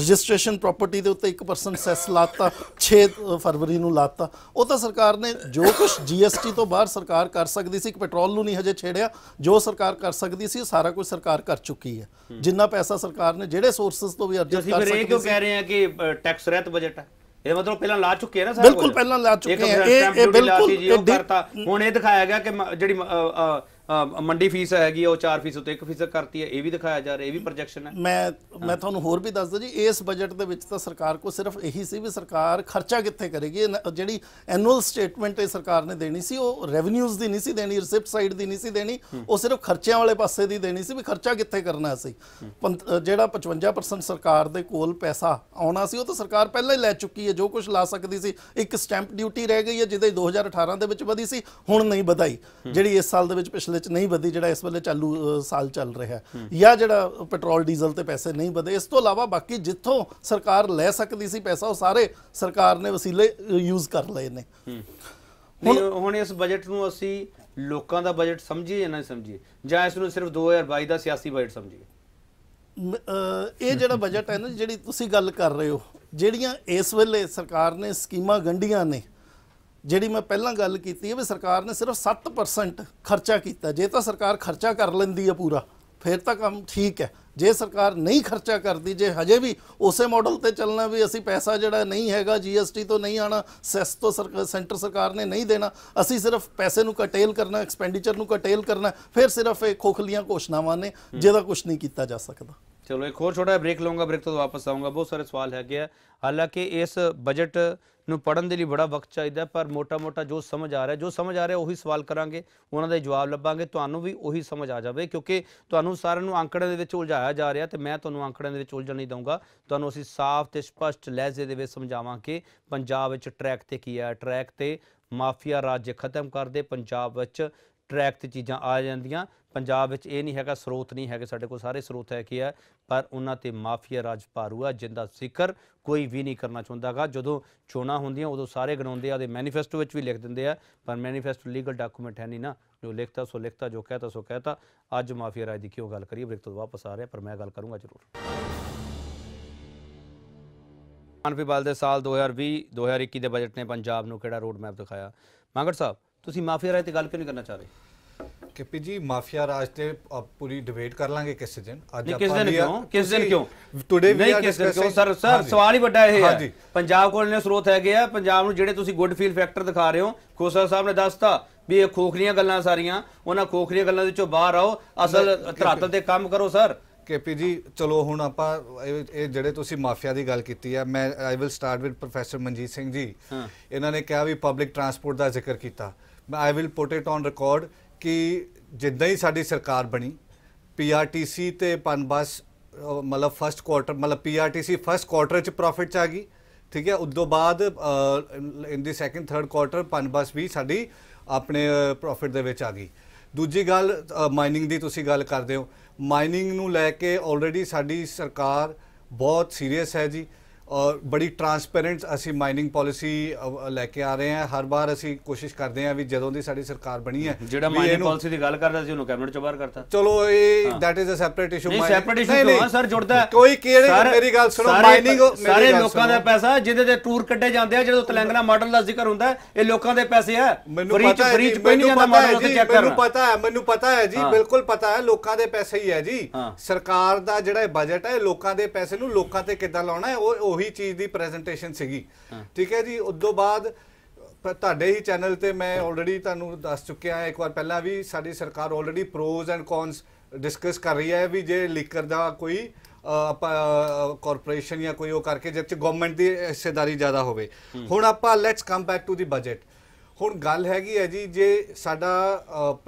रजिस्ट्रेशन प्रॉपर्टी के उत्ते 1% सैस लाता 6 फरवरी नू लाता। वो तो सरकार ने जो कुछ GST तो बाहर सरकार कर सकती सी पेट्रोल नू नहीं हजे छेड़िया, जो सरकार कर सकती सी सारा कुछ सरकार कर चुकी है। जिन्ना पैसा सरकार ने जिहड़े सोर्सेस तो भी अर्जित कर सकती है। क्यों कह रहे हैं कि टैक्स रहित बजट है ये मतलब पहला ला चुके हैं ना सारा? बिल्कुल पहला ला चुके हैं। ये बिल्कुल करता हुण ये दिखाया गया कि जिहड़ी मंडी फीस हैगी वो 4% तो 1% करती है, ये भी दिखाया जा रहा है, ये भी प्रोजेक्शन है। मैं थोड़ा होर भी दसदा जी इस बजट दे विच तां सरकार को सिर्फ यही सी भी सरकार खर्चा कित्थे करेगी। जिहड़ी एनुअल स्टेटमेंट सरकार ने देनी सी वो रेवन्यूज़ दी नहीं सी देनी, रिसिप्ट साइड दी नहीं सी देनी, वो सिर्फ खर्चियां वाले पासे दी देनी सी भी खर्चा कित्थे करना सी। जिहड़ा 55% सरकार दे कोल पैसा आउणा सी वो तां सरकार पहलां ही लै चुकी है जो कुछ ला सकदी सी। एक स्टैंप ड्यूटी रह गई है जिहदे 2018 दे विच वधी सी हुण नहीं वधाई, जिहड़ी इस साल दे विच पिछले नहीं बदी जिहड़ा इस वेले चालू साल चल रहा है, या जिहड़ा पेट्रोल डीजल ते पैसे नहीं बदे। इस तो अलावा बाकी जिथों सरकार ले सकदी सी पैसा वो सारे सरकार ने वसीले यूज कर लए ने। हुण इस बजट नूं असीं लोकां दा बजट समझिए या ना समझिए जां इस नूं सिर्फ 2022 दा सियासी बजट समझिए? ਇਹ ਜਿਹੜਾ बजट है ना ਜਿਹੜੀ ਤੁਸੀਂ ਗੱਲ कर रहे हो ਜਿਹੜੀਆਂ ਇਸ ਵੇਲੇ सरकार ने स्कीमां गंढियां ने जी मैं पहला गल की भी सरकार ने सिर्फ 7% खर्चा किया। जे तो सरकार खर्चा कर लेंदी है पूरा फिर तो काम ठीक है, जे सरकार नहीं खर्चा करती, जे हजे भी उस मॉडल पर चलना भी असी पैसा जड़ा नहीं हैगा GST तो नहीं आना, सैस तो सेंटर सरकार ने नहीं देना, असी सिर्फ पैसे नू कटेल करना, एक्सपेंडिचर नू कटेल करना, फिर सिर्फ एक खोखलियां घोषणावां ने जिहदा कुछ नहीं किया जा सकता। चलो एक होर छोटा ब्रेक लूँगा, ब्रेक तो वापस आऊँगा। बहुत सारे सवाल है, हालांकि इस बजट ਨੂੰ पढ़न के लिए बड़ा वक्त चाहिए, पर मोटा मोटा जो समझ आ रहा है ਉਹੀ सवाल करांगे, ਉਹਨਾਂ ਦਾ ਜਵਾਬ ਲੱਭਾਂਗੇ, ਤੁਹਾਨੂੰ ਵੀ ਉਹੀ समझ आ जाए, क्योंकि ਤੁਹਾਨੂੰ ਸਾਰਿਆਂ ਨੂੰ ਅੰਕੜਿਆਂ ਦੇ ਵਿੱਚ ਉਲਝਾਇਆ जा रहा, तो मैं ਤੁਹਾਨੂੰ ਅੰਕੜਿਆਂ ਦੇ ਵਿੱਚ ਉਲਝਣ ਨਹੀਂ ਦਊਂਗਾ। ਤੁਹਾਨੂੰ ਅਸੀਂ ਸਾਫ਼ ਤੇ ਸਪਸ਼ਟ ਲਹਿਜ਼ੇ ਦੇ ਵਿੱਚ ਸਮਝਾਵਾਂਗੇ ਪੰਜਾਬ ਵਿੱਚ ਟਰੈਕ ਤੇ ਕੀ ਹੈ। ਟਰੈਕ ਤੇ ਮਾਫੀਆ ਰਾਜ ਖਤਮ ਕਰਦੇ, ਪੰਜਾਬ ਵਿੱਚ ਟਰੈਕ ਤੇ ਚੀਜ਼ਾਂ ਆ ਜਾਂਦੀਆਂ, ਪੰਜਾਬ ਵਿੱਚ ਇਹ ਨਹੀਂ ਹੈਗਾ ਸਰੋਤ ਨਹੀਂ ਹੈਗੇ, ਸਾਡੇ ਕੋਲ ਸਾਰੇ ਸਰੋਤ ਹੈ ਕਿ ਹੈ, ਪਰ ਉਹਨਾਂ ਤੇ ਮਾਫੀਆ ਰਾਜ ਭਾਰੂ ਆ ਜਿੰਦਾ ਜ਼ਿਕਰ ਕੋਈ ਵੀ ਨਹੀਂ ਕਰਨਾ ਚਾਹੁੰਦਾ ਗਾ। ਜਦੋਂ ਚੋਣਾਂ ਹੁੰਦੀਆਂ ਉਦੋਂ ਸਾਰੇ ਗਣਾਉਂਦੇ ਆ, ਉਹਦੇ ਮੈਨੀਫੈਸਟੋ ਵਿੱਚ ਵੀ ਲਿਖ ਦਿੰਦੇ ਆ, ਪਰ ਮੈਨੀਫੈਸਟੋ ਲੀਗਲ ਡਾਕੂਮੈਂਟ ਹੈ ਨਹੀਂ ਨਾ, ਜੋ ਲਿਖਤਾ ਸੋ ਲਿਖਤਾ, ਜੋ ਕਹਿਤਾ ਸੋ ਕਹਿਤਾ। ਅੱਜ ਮਾਫੀਆ ਰਾਜ ਦੀ ਕਿਉਂ ਗੱਲ ਕਰੀਏ, ਬ੍ਰੇਕ ਤੋਂ ਵਾਪਸ ਆ ਰਿਹਾ ਪਰ ਮੈਂ ਗੱਲ ਕਰੂੰਗਾ ਜ਼ਰੂਰ। ਮਾਨਪ੍ਰੀਤ ਬਾਦਲ ਦੇ ਸਾਲ 2020-2021 ਦੇ ਬਜਟ ਨੇ ਪੰਜਾਬ ਨੂੰ ਕਿਹੜਾ ਰੋਡ ਮੈਪ ਦਿਖਾਇਆ? ਮਾਂਗੜ ਸਾਹਿਬ, ਤੁਸੀਂ ਮਾਫੀਆ ਰਾਜ ਤੇ ਗੱਲ ਕਿਉਂ ਨਹੀਂ ਕਰਨਾ ਚਾਹ ਰਹੇ? के पी जी माफिया राज ते पूरी डिबेट कर लांगे किसी दिन, आज किस दिन क्यों टुडे नहीं किस दिन क्यों सर सर सवाल ही बड़ा है। हां जी, पंजाब कोल ने स्रोत है गया, पंजाब नु जेडे तुसी गुड फील फैक्टर दिखा रहे हो, खोसा साहब ने दसता भी ये खोखलियां गल्लां सारियां, उन्हां खोखलियां गल्लां विचों बाहर आओ, असल धरातल ते काम करो सर। के पी जी चलो हुण आपां ये जेडे तुसी माफिया दी गल कीती है, मैं I will start with professor Manjeet Singh ji. इन्हां ने कहा भी पब्लिक ट्रांसपोर्ट दा जिक्र कीता, I will put it on record कि जिदा ही साड़ी सरकार बनी PRTC ते पनबस मतलब फस्ट क्वार्टर मतलब PRTC फस्ट क्वार्टर च प्रॉफिट च आ गई, ठीक है। उस तो बाद in the second third quarter Punbus भी साड़ी अपने प्रॉफिट दे विच आ गई। दूजी गल माइनिंग दी तुसी गल करदे हो, माइनिंग नू लैके ऑलरेडी साड़ी सरकार बहुत सीरीयस है जी, और बड़ी ट्रांसपेरेंट असी माइनिंग पॉलिसी लेके आ रहे हैं। हर बार असी कोशिश करते हैं भी जदों दी साडी सरकार बनी है जेड़ा माइनिंग पॉलिसी दी गल करदा सी उहनूं कैबिनेट चों बाहर करता। चलो ये that is a separate issue, नहीं सेपरेट इशू तो हां सर जुड़दा है कोई केड़े। मेरी गल सुनो, माइनिंग सारे लोकां दा पैसा जिदे ते टूर कड्डे जांदे आ, जदों तेलंगाना मॉडल दा जिक्र हुंदा है, ये लोकां दे पैसे है। मैनूं पता है, मैनूं पता है जी, बिल्कुल पता है, लोकां दे पैसे ही है जी। सरकार दा जेड़ा बजट है लोकां दे पैसे नूं लोकां ते किद्दां लाउणा है, ओह चीज़ की प्रेजेंटेशन सी, ठीक है जी। उदों बाद ही चैनल पर मैं ऑलरेडी तुहानूं दस चुकिया एक बार पहला भी, साडी सरकार already pros and cons discuss कर रही है भी जे लीकर का कोई कॉरपोरेशन या कोई वो करके जिस गवर्नमेंट की हिस्सेदारी ज़्यादा होवे। हुण आपां let's come back to the budget. हुण गल हैगी है जी, जे साडा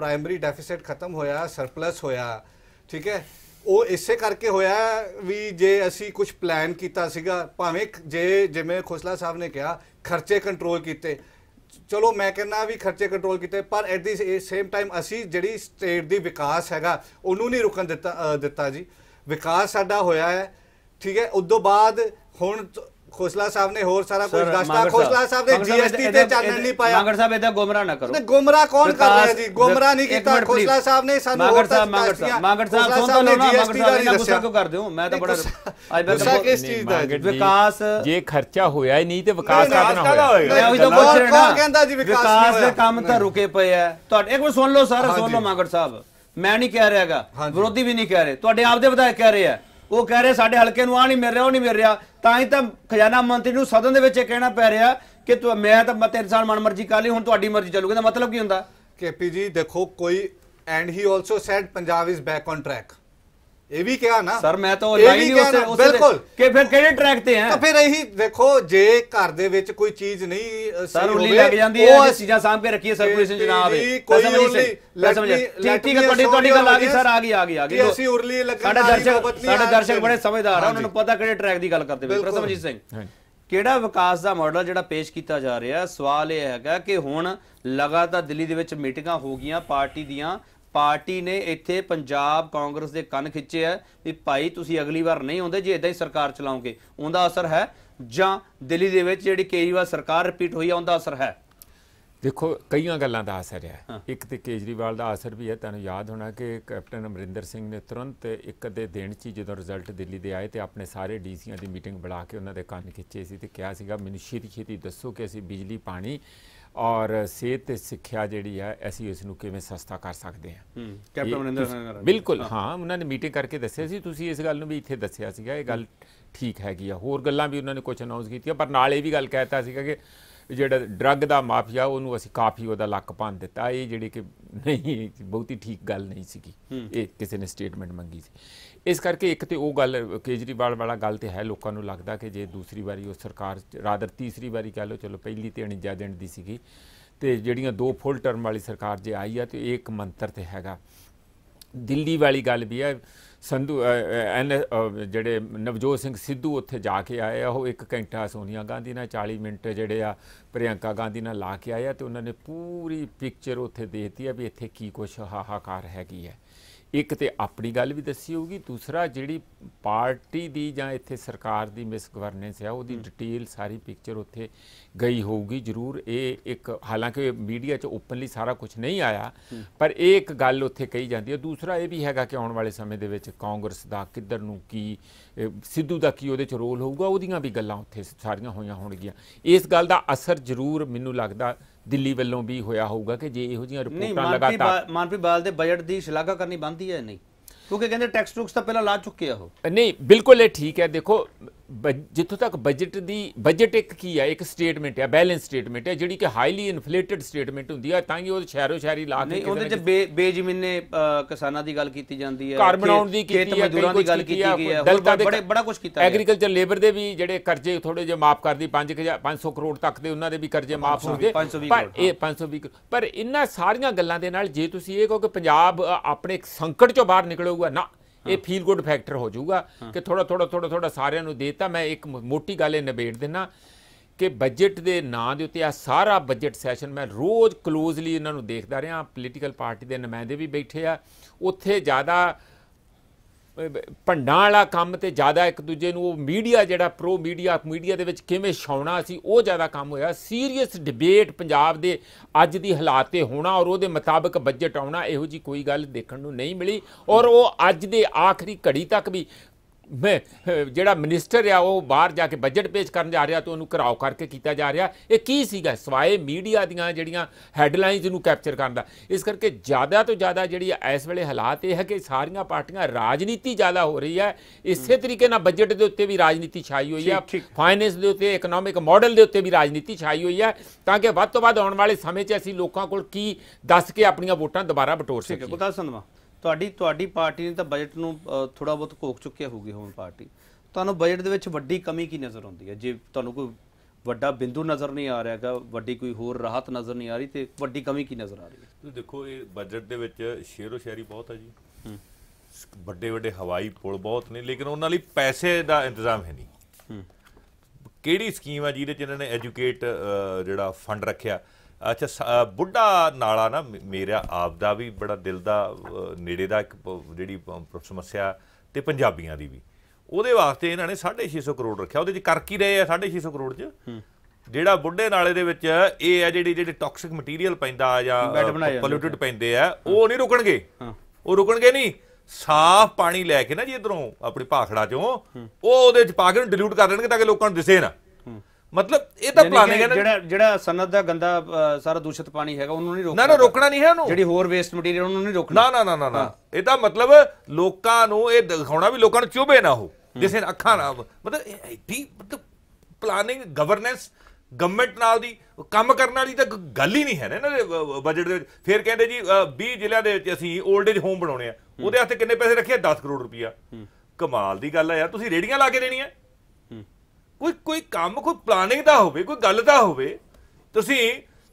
प्राइमरी डेफिसिट खत्म होया, सरप्लस होया, ठीक है, ਉਹ ਇਸੇ ਕਰਕੇ ਹੋਇਆ ਵੀ ਜੇ ਅਸੀਂ ਕੁਝ ਪਲਾਨ ਕੀਤਾ ਸੀਗਾ, ਭਾਵੇਂ ਜੇ ਜਿਵੇਂ ਖੋਸਲਾ ਸਾਹਿਬ ਨੇ ਕਿਹਾ ਖਰਚੇ ਕੰਟਰੋਲ ਕੀਤੇ, ਚਲੋ ਮੈਂ ਕਹਿੰਦਾ ਵੀ ਖਰਚੇ ਕੰਟਰੋਲ ਕੀਤੇ, ਪਰ ਐਟ ਦੀ ਸੇਮ ਟਾਈਮ ਅਸੀਂ ਜਿਹੜੀ ਸਟੇਟ ਦੀ ਵਿਕਾਸ ਹੈਗਾ ਉਹਨੂੰ ਨਹੀਂ ਰੁਕਣ ਦਿੱਤਾ ਜੀ। ਵਿਕਾਸ ਸਾਡਾ ਹੋਇਆ ਹੈ, ਠੀਕ ਹੈ। ਉਦੋਂ ਬਾਅਦ ਹੁਣ ਖੋਸਲਾ ਸਾਹਿਬ ਨੇ ਹੋਰ ਸਾਰਾ ਕੁਝ ਦੱਸਤਾ, ਖੋਸਲਾ ਸਾਹਿਬ ਦੇ GST ਤੇ ਚਾਨਣ ਨਹੀਂ ਪਾਇਆ। ਮਾਂਗੜ ਸਾਹਿਬ ਇਹਦਾ ਗੁੰਮਰਾਹ ਨਾ ਕਰੋ, ਗੁੰਮਰਾਹ ਕੌਣ ਕਰ ਰਿਹਾ ਜੀ? ਗੁੰਮਰਾਹ ਨਹੀਂ ਕੀਤਾ ਖੋਸਲਾ ਸਾਹਿਬ ਨੇ ਸਾਨੂੰ। ਮਾਂਗੜ ਸਾਹਿਬ ਸੁਣ ਤਾਂ ਲਓ ਨਾ, ਮਾਂਗੜ ਸਾਹਿਬ ਇਹਨਾਂ ਗੁੱਸਾ ਕਿਉਂ ਕਰਦੇ ਹੋ? ਮੈਂ ਤਾਂ ਬੜਾ ਅੱਜ ਗੁੱਸਾ ਕਿਸ ਚੀਜ਼ ਦਾ? ਵਿਕਾਸ ਜੇ ਖਰਚਾ ਹੋਇਆ ਹੀ ਨਹੀਂ ਤੇ ਵਿਕਾਸ ਕਾਹਦਾ ਹੋਏਗਾ? ਮੈਂ ਉਹੀ ਤਾਂ ਪੁੱਛ ਰਿਹਾ, ਕੌਣ ਕਹਿੰਦਾ ਜੀ ਵਿਕਾਸ ਨਹੀਂ ਹੋਇਆ? ਵਿਕਾਸ ਦੇ ਕੰਮ ਤਾਂ ਰੁਕੇ ਪਏ ਆ। ਤੁਹਾਡੇ ਇੱਕ ਵਾਰ ਸੁਣ ਲਓ ਸਾਰਾ, ਸੁਣ ਲਓ ਮਾਂਗੜ ਸਾਹਿਬ, ਮੈਂ ਨਹੀਂ ਕਹਿ ਰਿਹਾਗਾ, ਵਿਰੋਧੀ ਵੀ ਨਹੀਂ ਕਹਿ ਰਹੇ, ਤੁਹਾਡੇ ਆਪ ਦੇ ਵਿਧਾਇਕ ਕਹਿ ਰਹੇ ਆ। ਉਹ ਕਹਿ ਰਹੇ ਸਾਡੇ ਹਲਕੇ ਨੂੰ ਆ ਨਹੀਂ ਮਿਲ ਰਿਹਾ, ਉਹ ਨਹੀਂ ਮਿਲ ਰਿਹਾ, ਤਾਂ ਹੀ ਤਾਂ ਖਜ਼ਾਨਾ ਮੰਤਰੀ ਨੂੰ ਸਦਨ ਦੇ ਵਿੱਚ ਇਹ ਕਹਿਣਾ ਪੈ ਰਿਹਾ ਕਿ ਮੈਂ ਤਾਂ 3 ਸਾਲ ਮਨਮਰਜ਼ੀ ਕਰ ਲਈ, ਹੁਣ ਤੁਹਾਡੀ ਮਰਜ਼ੀ ਚੱਲੂ। ਇਹਦਾ ਮਤਲਬ ਕੀ ਹੁੰਦਾ? KP ਜੀ ਦੇਖੋ, ਕੋਈ and he also said Punjab is back on track, ਇਹ ਵੀ ਕਿਹਾ ਨਾ ਸਰ। ਮੈਂ ਤਾਂ ਲਾਈਨ ਉਸੇ ਬਿਲਕੁਲ ਕਿ ਫਿਰ ਕਿਹੜੇ ਟਰੈਕ ਤੇ ਹੈ? ਤਾਂ ਫਿਰ ਇਹੀ ਦੇਖੋ, ਜੇ ਘਰ ਦੇ ਵਿੱਚ ਕੋਈ ਚੀਜ਼ ਨਹੀਂ ਸਰ ਉਲੀ ਲੱਗ ਜਾਂਦੀ ਹੈ, ਉਹ ਚੀਜ਼ਾਂ ਸਾਂਭ ਕੇ ਰੱਖੀਏ ਸਰਕੂਲੇਸ਼ਨ ਜਨਾਬ। ਕੋਈ ਉਲੀ ਲੱਗ ਜਾਂਦੀ, ਠੀਕ ਹੈ, ਤੁਹਾਡੀ ਗੱਲ ਆ ਗਈ ਸਰ, ਆ ਗਈ ਅਸੀਂ ਉਰਲੀ ਲੱਗਣ ਵਾਲੀ ਮੁਹੱਬਤ ਨਹੀਂ। ਸਾਡੇ ਦਰਸ਼ਕ ਬੜੇ ਸਮਝਦਾਰ ਆ, ਉਹਨਾਂ ਨੂੰ ਪਤਾ ਕਿਹੜੇ ਟਰੈਕ ਦੀ ਗੱਲ ਕਰਦੇ। ਰਸਮਜੀਤ ਸਿੰਘ, ਕਿਹੜਾ ਵਿਕਾਸ ਦਾ ਮਾਡਲ ਜਿਹੜਾ ਪੇਸ਼ ਕੀਤਾ ਜਾ ਰਿਹਾ? ਸਵਾਲ ਇਹ ਹੈਗਾ ਕਿ ਹੁਣ ਲਗਾਤਾਰ ਦਿੱਲੀ ਦੇ ਵਿੱਚ ਮੀਟਿੰਗਾਂ ਹੋ ਗਈਆਂ ਪਾਰਟੀ ਦੀਆਂ, ਪਾਰਟੀ ਨੇ ਇੱਥੇ ਪੰਜਾਬ ਕਾਂਗਰਸ ਦੇ ਕੰਨ ਖਿੱਚੇ ਆ ਵੀ ਭਾਈ ਤੁਸੀਂ ਅਗਲੀ ਵਾਰ ਨਹੀਂ ਆਉਂਦੇ ਜੇ ਇਦਾਂ ਹੀ ਸਰਕਾਰ ਚਲਾਉਂਗੇ। ਉਹਦਾ ਅਸਰ ਹੈ ਜਾਂ ਦਿੱਲੀ ਦੇ ਵਿੱਚ ਜਿਹੜੀ ਕੇਜਰੀਵਾਲ ਸਰਕਾਰ ਰਿਪੀਟ ਹੋਈ ਆ ਉਹਦਾ ਅਸਰ ਹੈ? ਦੇਖੋ, ਕਈਆਂ ਗੱਲਾਂ ਦਾ ਅਸਰ ਹੈ। ਇੱਕ ਤੇ ਕੇਜਰੀਵਾਲ ਦਾ ਅਸਰ ਵੀ ਹੈ। ਤੁਹਾਨੂੰ ਯਾਦ ਹੋਣਾ ਕਿ ਕੈਪਟਨ ਅਮਰਿੰਦਰ ਸਿੰਘ ਨੇ ਤੁਰੰਤ ਇੱਕ ਅੱਧੇ ਦਿਨ 'ਚ ਜਦੋਂ ਰਿਜ਼ਲਟ ਦਿੱਲੀ ਦੇ ਆਏ ਤੇ ਆਪਣੇ ਸਾਰੇ ਡੀਸੀਆਂ ਦੀ ਮੀਟਿੰਗ ਬੁਲਾ ਕੇ ਉਹਨਾਂ ਦੇ ਕੰਨ ਖਿੱਚੇ ਸੀ ਤੇ ਕਿਹਾ ਸੀਗਾ ਮੈਨੂੰ ਛੇਤੀ ਛੇਤੀ ਦੱਸੋ ਕਿ ਅਸੀਂ ਬਿਜਲੀ, ਪਾਣੀ और सेहत सिक्ख्या जी है असं इस किमें सस्ता कर सकते हैं। कैप्टन अमरिंदर बिल्कुल हाँ उन्होंने मीटिंग करके दसिया सी तुसीं इस गल नूं भी इत्थे दसिया सीगा ये गल ठीक हैगी आ। होर गल्लां भी उन्होंने कुछ अनाउंस कीतियां पर नाल ये भी गल कहता सीगा कि जिहड़ा ड्रग दा माफिया उन्होंने असीं काफ़ी उहदा लक भन्न दित्ता ये जिहड़ी कि नहीं बहुती ठीक गल नहीं सीगी। ये किसी ने स्टेटमेंट मंगी सी इस करके एक तो वह गल केजरीवाल वाला गल तो है लोगों को लगता कि जे दूसरी बारी उस सरकार रादर तीसरी बारी कह लो चलो पहली तो 49 दिन की सीगी ते जिहड़ियां दो फुल टर्म वाली सरकार जे आई है तो एक मंत्र तो हैगा। दिल्ली वाली गल भी है संधू जिहड़े नवजोत सिंह सिद्धू उत्थे जाके आए आ वो 1 घंटा सोनिया गांधी ने 40 मिनट जिहड़े आ प्रियंका गांधी ने ला के आए तो उन्होंने पूरी पिक्चर उत्थे देती है भी इत्थे की कुछ हाहाकार हैगी है। एक तो अपनी गल भी दसी होगी दूसरा जिहड़ी पार्टी दी जां इत्थे सरकार दी मिस गवर्नेंस है उहदी डिटेल सारी पिक्चर उत्थे गई होगी जरूर। ये एक हालांकि मीडिया च ओपनली सारा कुछ नहीं आया पर एक गल उत्थे कही जाती है। दूसरा ये भी हैगा कि आने वाले समय दे विच कांग्रेस दा किधर नूं की सिद्धू दा की उहदे च रोल होऊगा उहदीयां भी गल्लां उत्थे सारियां होईयां होणगीयां। इस गल दा असर जरूर मैनूं लगदा दिल्ली वालों भी होया होगा कि जे इहो जिहियां रिपोर्टां लगातार मनप्रीत बादल दे बजट दी शलाघा करनी बनती है नहीं क्योंकि कहते टैक्स टूक्स तो पहला ला चुके हो नहीं बिल्कुल ये ठीक है। देखो जितों तक बजट दी बजट एक की है एक स्टेटमेंट है बैलेंस स्टेटमेंट है जी कि हाईली इनफ्लेटेड स्टेटमेंट होंगी ताकि वो शहरों शहरी ला के बेजमीने किसानों की गल की जाती है घर बनाने की खेती मजदूरों की गल की है दलता बड़े बड़ा कुछ किया एग्रीकल्चर लेबर के भी जो कर्जे थोड़े जो माफ कर दी 5,500 करोड़ तक के उन्होंने भी कर्जे माफ हो गए 520 करोड़ पर इन्होंने सारिया गलों के नाल जे तुसीं ये कहो कि पंजाब अपने संकट चों बाहर निकलेगा ना ये फील गुड फैक्टर हो जाऊगा कि थोड़ा थोड़ा सारियां देता। मैं एक मोटी गल नबेड़ देना कि बजट के नाँ के उत्ते आ सारा बजट सैशन मैं रोज़ क्लोजली इन्हों देखता रहा। पोलीटिकल पार्टी के नुमाइंदे भी बैठे आ उत्थे ज़्यादा भंडा वाला काम तो ज़्यादा एक दूजे को मीडिया जिहड़ा प्रो मीडिया मीडिया के किमें छाउना सी वो ज़्यादा काम होया। सीरीयस डिबेट पंजाब के अज की हालात ते होना और वो मुताबिक बजट आना इहो जी कोई गल देखण नूं नहीं मिली और वो अज दे आखिरी घड़ी तक भी मैं जिहड़ा मिनिस्टर आ वो बाहर जाके बजट पेश करन जा रहा तो उन्होंने घिराव करके किया जा रहा ये की सीगा सवाए मीडिया दियां जिहड़ियां हैडलाइंस नूं कैप्चर करन दा। इस करके ज़्यादा तो ज़्यादा जिहड़ी इस वेले हालात यह है कि सारियां पार्टियां राजनीति ज़्यादा हो रही है इसे तरीके नाल बजट दे उत्ते भी राजनीति छाई हुई है फाइनेंस दे उत्ते इकनोमिक मॉडल दे उत्ते भी राजनीति छाई हुई है ताकि वध तों वध आउण वाले समय 'च असीं लोकां कोल की दस के अपणीआं वोटां दुबारा बटोर सकीए। ਤੁਹਾਡੀ पार्टी ने तो बजट में थोड़ा बहुत घोक चुकी होगी होम पार्टी ਤੁਹਾਨੂੰ बजट ਦੇ ਵਿੱਚ ਵੱਡੀ ਕਮੀ ਕੀ ਨਜ਼ਰ ਆਉਂਦੀ ਹੈ ਜੇ ਤੁਹਾਨੂੰ ਕੋਈ ਵੱਡਾ ਬਿੰਦੂ ਨਜ਼ਰ ਨਹੀਂ ਆ ਰਿਹਾ ਹੈਗਾ ਵੱਡੀ ਕੋਈ ਹੋਰ ਰਾਹਤ ਨਜ਼ਰ ਨਹੀਂ ਆ ਰਹੀ ਤੇ ਵੱਡੀ ਕਮੀ ਕੀ ਨਜ਼ਰ ਆ ਰਹੀ ਹੈ। ਤੁਸੀਂ ਦੇਖੋ ਇਹ ਬਜਟ ਦੇ ਵਿੱਚ ਸ਼ੇਰੋ ਸ਼ਾਇਰੀ ਬਹੁਤ ਹੈ ਜੀ ਵੱਡੇ ਵੱਡੇ ਹਵਾਈ ਪੁਲ ਬਹੁਤ ਨੇ ਲੇਕਿਨ ਉਹਨਾਂ ਲਈ ਪੈਸੇ ਦਾ ਇੰਤਜ਼ਾਮ ਹੈ ਨਹੀਂ। ਕਿਹੜੀ ਸਕੀਮ ਹੈ ਜਿਹਦੇ ਚ ਇਹਨਾਂ ਨੇ ਐਜੂਕੇਟ ਜਿਹੜਾ ਫੰਡ ਰੱਖਿਆ अच्छा बुढ़ा नाला ना मेरा आपदा भी बड़ा दिल दा नेड़े दा एक जिहड़ी समस्या ते पंजाबियां दी भी उहदे वास्ते इन्हां ने 650 करोड़ रखिया उहदे च कर की रहे आ 650 करोड़ च जिहड़ा बुढ़े नाले दे विच ए है जिहड़े टॉक्सिक मटीरियल पैंदा जां पोल्यूटेड पैंदे आ ओह नहीं रुकणगे ओह रुकणगे नहीं साफ पानी लैके ना जी इधरों अपनी भाखड़ा चों ओह उहदे च पा के डिल्यूट कर देणगे ताकि लोकां नूं दिसे ना मतलब ये तो प्लानिंग है ना जिहड़ा सनद दा गंदा सारा दूषित पानी हैगा उन्होंने नहीं रोकना ना ना रोकना नहीं है उन्होंने जिहड़ी होर वेस्ट मटीरियल उन्होंने नहीं रोकना ना ना ना ना इहदा मतलब लोकां नूं ये दिखाउणा भी लोकां नूं चुभे ना हो जिसे अखां ना मतलब एडी मतलब प्लानिंग गवर्नेंस गवर्नमेंट नाल दी काम करन वाली तां गल ही नहीं है ना बजट दे फिर कहंदे जी 20 ਜ਼ਿਲ੍ਹਿਆਂ ਦੇ ਵਿੱਚ ਅਸੀਂ 올ਡ ਏਜ ਹੋਮ ਬਣਾਉਣੇ ਆ ਉਹਦੇ ਵਾਸਤੇ ਕਿੰਨੇ ਪੈਸੇ ਰੱਖੇ 10 ਕਰੋੜ ਰੁਪਇਆ ਕਮਾਲ ਦੀ ਗੱਲ ਆ ਯਾਰ ਤੁਸੀਂ ਰੇੜੀਆਂ ਲਾ ਕੇ ਦੇਣੀਆਂ कोई काम कोई प्लानिंग दा होवे कोई गल दा होवे तुसी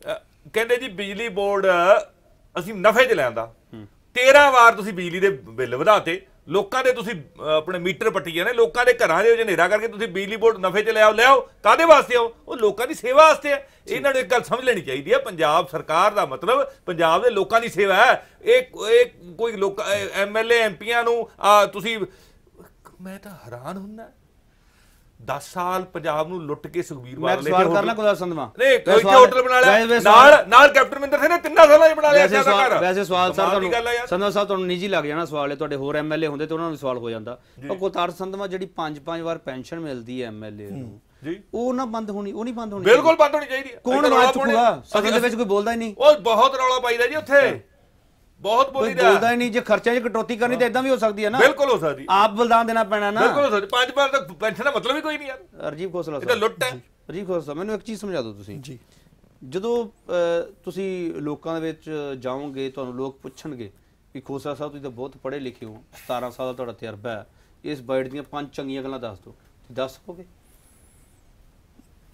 कहंदे जी बिजली बोर्ड असीं नफे च लैंदा 13 वार तुसी बिजली दे बिल वधाते लोकां दे तुसी अपने मीटर पट्टी जाने लोकां दे घरां दे हनेरा करके तुसी बिजली बोर्ड नफे च ले आओ कादे वास्ते आओ वो लोकां दी सेवा वास्ते है। इन्हां नूं इक गल समझ लेनी चाहीदी है पंजाब सरकार दा मतलब पंजाब दे लोकां दी सेवा है। एक कोई लोक MLA MP नूं तुसी मैं तां हैरान हुन्ना 10 साल पंजाब नूं लुट के सुखबीर बादल ने सवाल करना गुरदास संधवा नहीं कोई होटल बना लिया नाल नाल कैप्टन अमरिंदर सिंह ने 3 साल ही बना लिया सरकार वैसे सवाल सर तुहानू संधवा साहब तुहानू निजी लग जाना सवाल है तुहाडे होर MLA हुंदे ते उहनां नूं सवाल हो जांदा पर गुरदास संधवा जिहड़ी 5-5 वार पेंशन मिलदी है MLA नूं ਮੈਨੂੰ ਇੱਕ ਚੀਜ਼ ਸਮਝਾ ਦਿਓ ਤੁਸੀਂ ਜੀ, ਜਦੋਂ ਤੁਸੀਂ ਲੋਕਾਂ ਦੇ ਵਿੱਚ ਜਾਓਗੇ ਤੁਹਾਨੂੰ ਲੋਕ ਪੁੱਛਣਗੇ ਕਿ ਖੋਸਲਾ ਸਾਹਿਬ ਤੁਸੀਂ ਤਾਂ ਬਹੁਤ ਪੜ੍ਹੇ ਲਿਖੇ ਹੋ, 17 ਸਾਲ ਦਾ ਤੁਹਾਡਾ ਤਜਰਬਾ ਹੈ, ਇਸ ਬਾਈਟ ਦੀਆਂ 5 ਚੰਗੀਆਂ ਗੱਲਾਂ ਦੱਸ ਦਿਓ, ਦੱਸ ਸਕੋਗੇ?